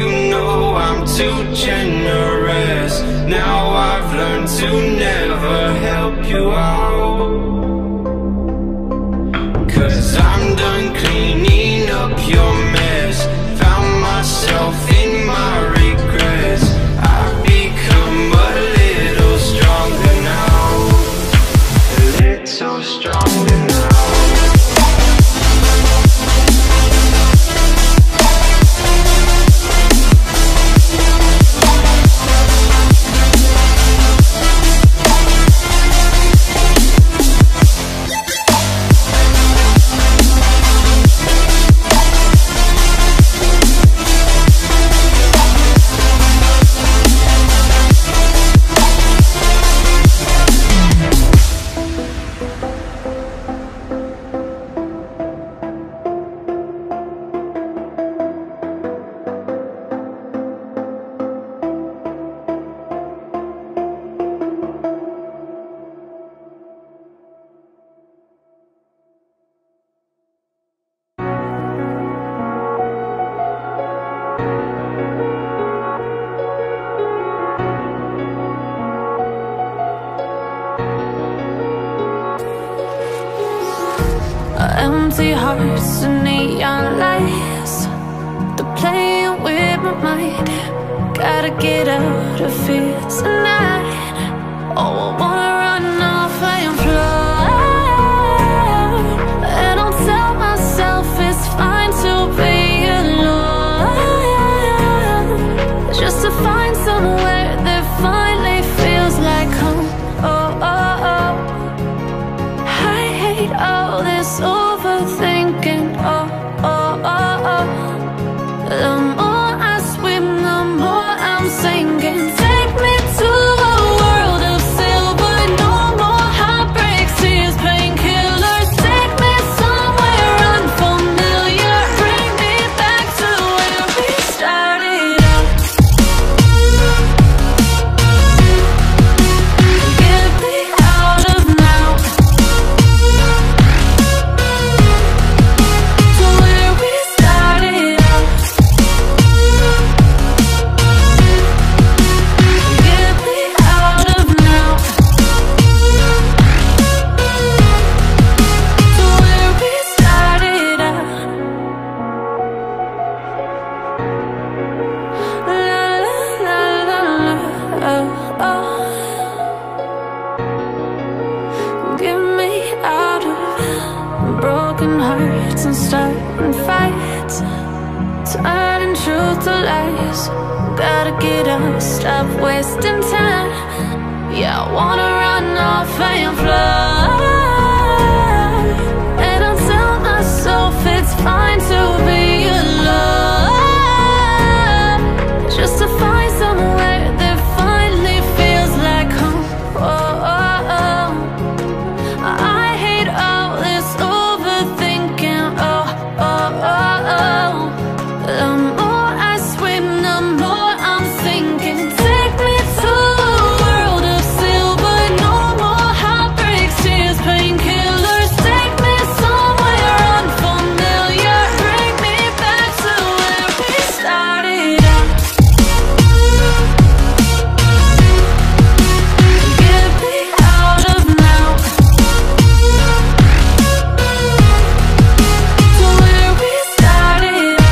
You know I'm too generous. Now I've learned to never help you out, 'cause I'm done cleaning up your mess. Found myself in my regrets. I've become a little stronger now, a little stronger now. Empty hearts and neon lights, they're playing with my mind. Gotta get out of here tonight. Oh, I wanna run off and fly, and I'll tell myself it's fine to be alone, just to find somewhere that finally feels like home. Oh, oh, oh, I hate all this overthinking, oh, oh, oh, oh. The more I swim, the more I'm sinking. Take me to a world of silver. fights and starting fights, turning truth to lies. Gotta get up, stop wasting time. Yeah, I wanna run off and fly, and I'll tell myself it's fine to be alone, just to find somewhere that finally feels like home. Oh, oh, oh. I hate all this overthinking. Oh, oh, oh, oh. The more I swim, the more I'm sinking. Take me to a world of silver. No more heartbreaks, tears, painkillers. Take me somewhere unfamiliar. Bring me back to where we started out. Get me out of now, to where we started out. Get me out of now, to where we started out.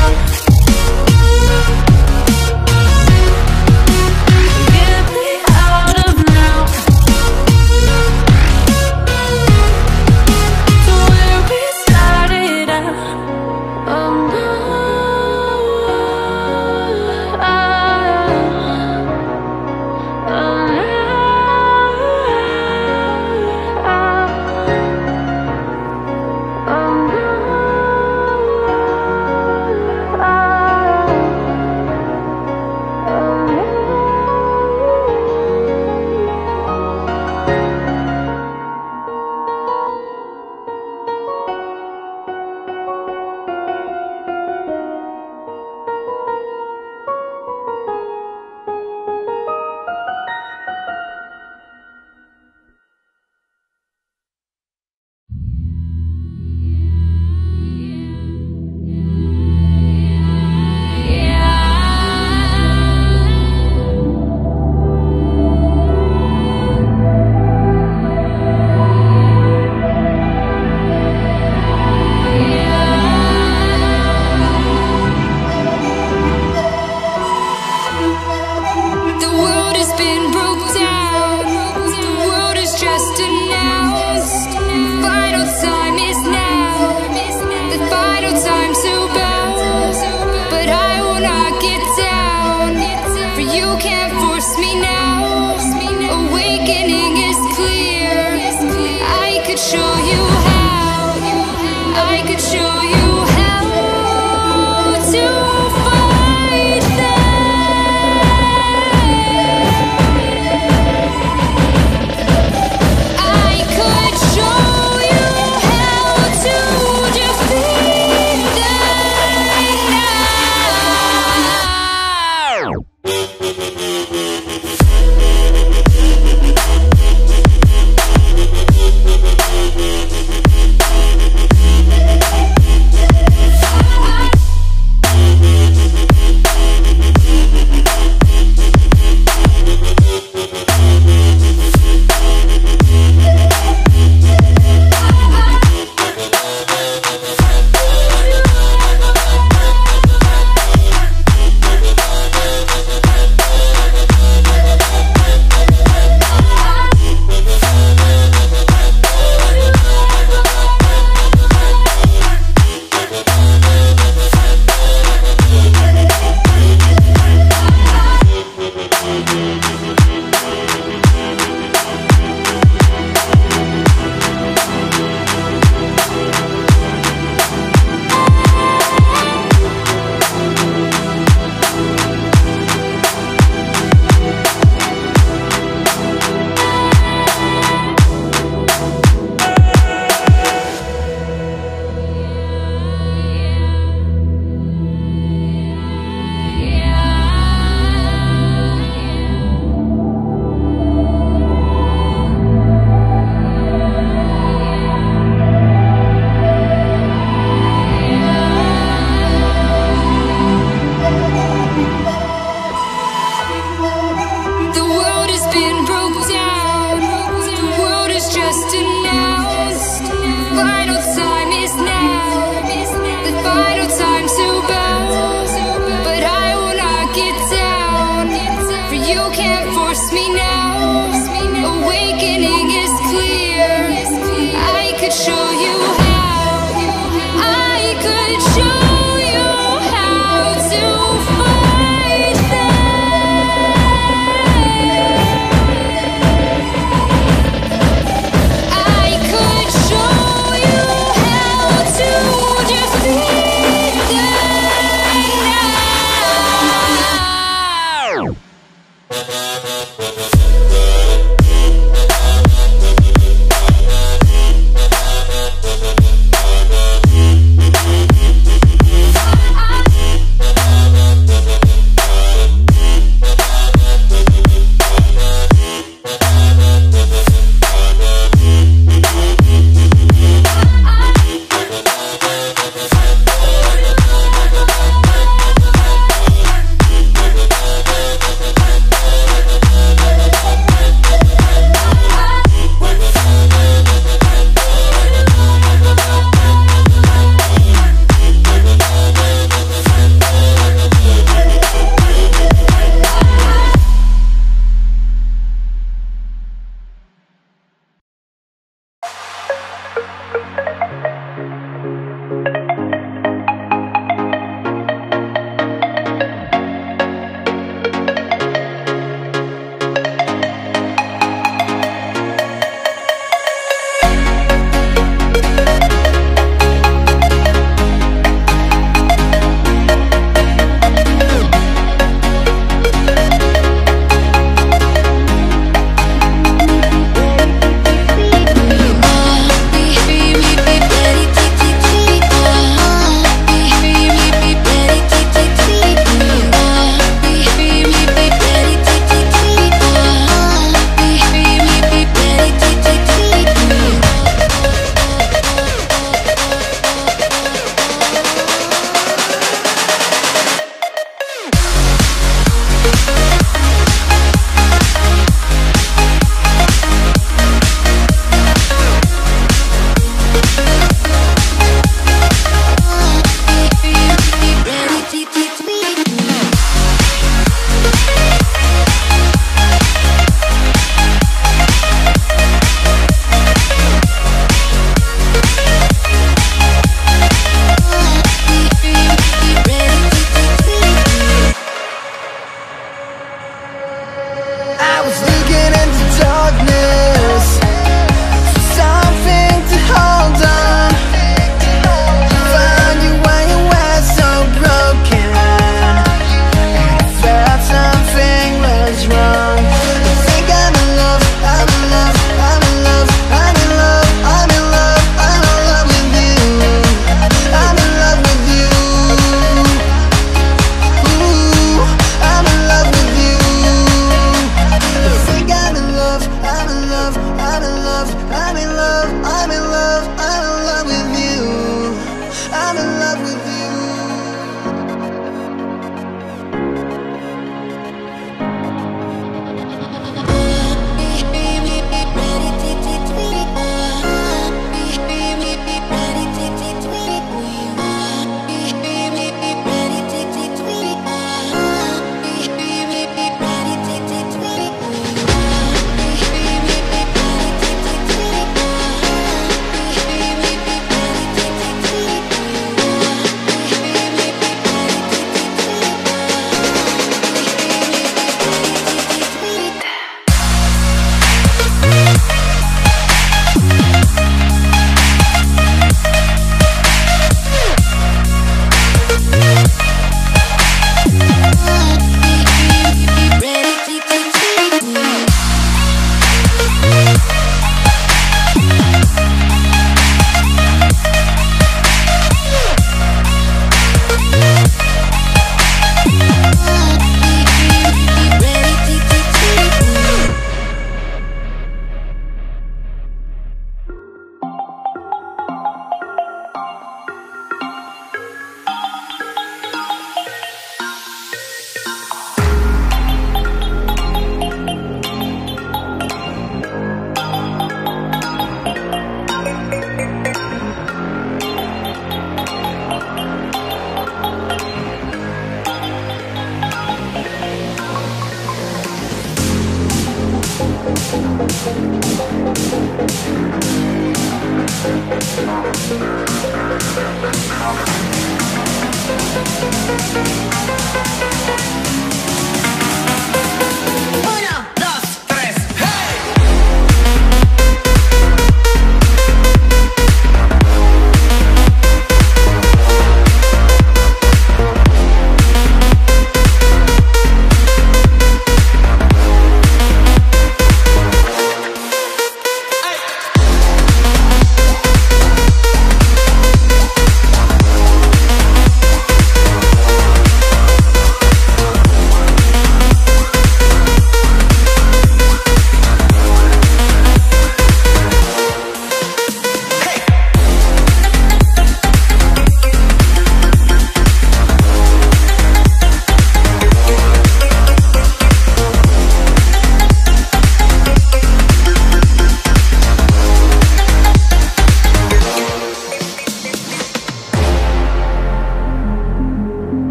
Oh no.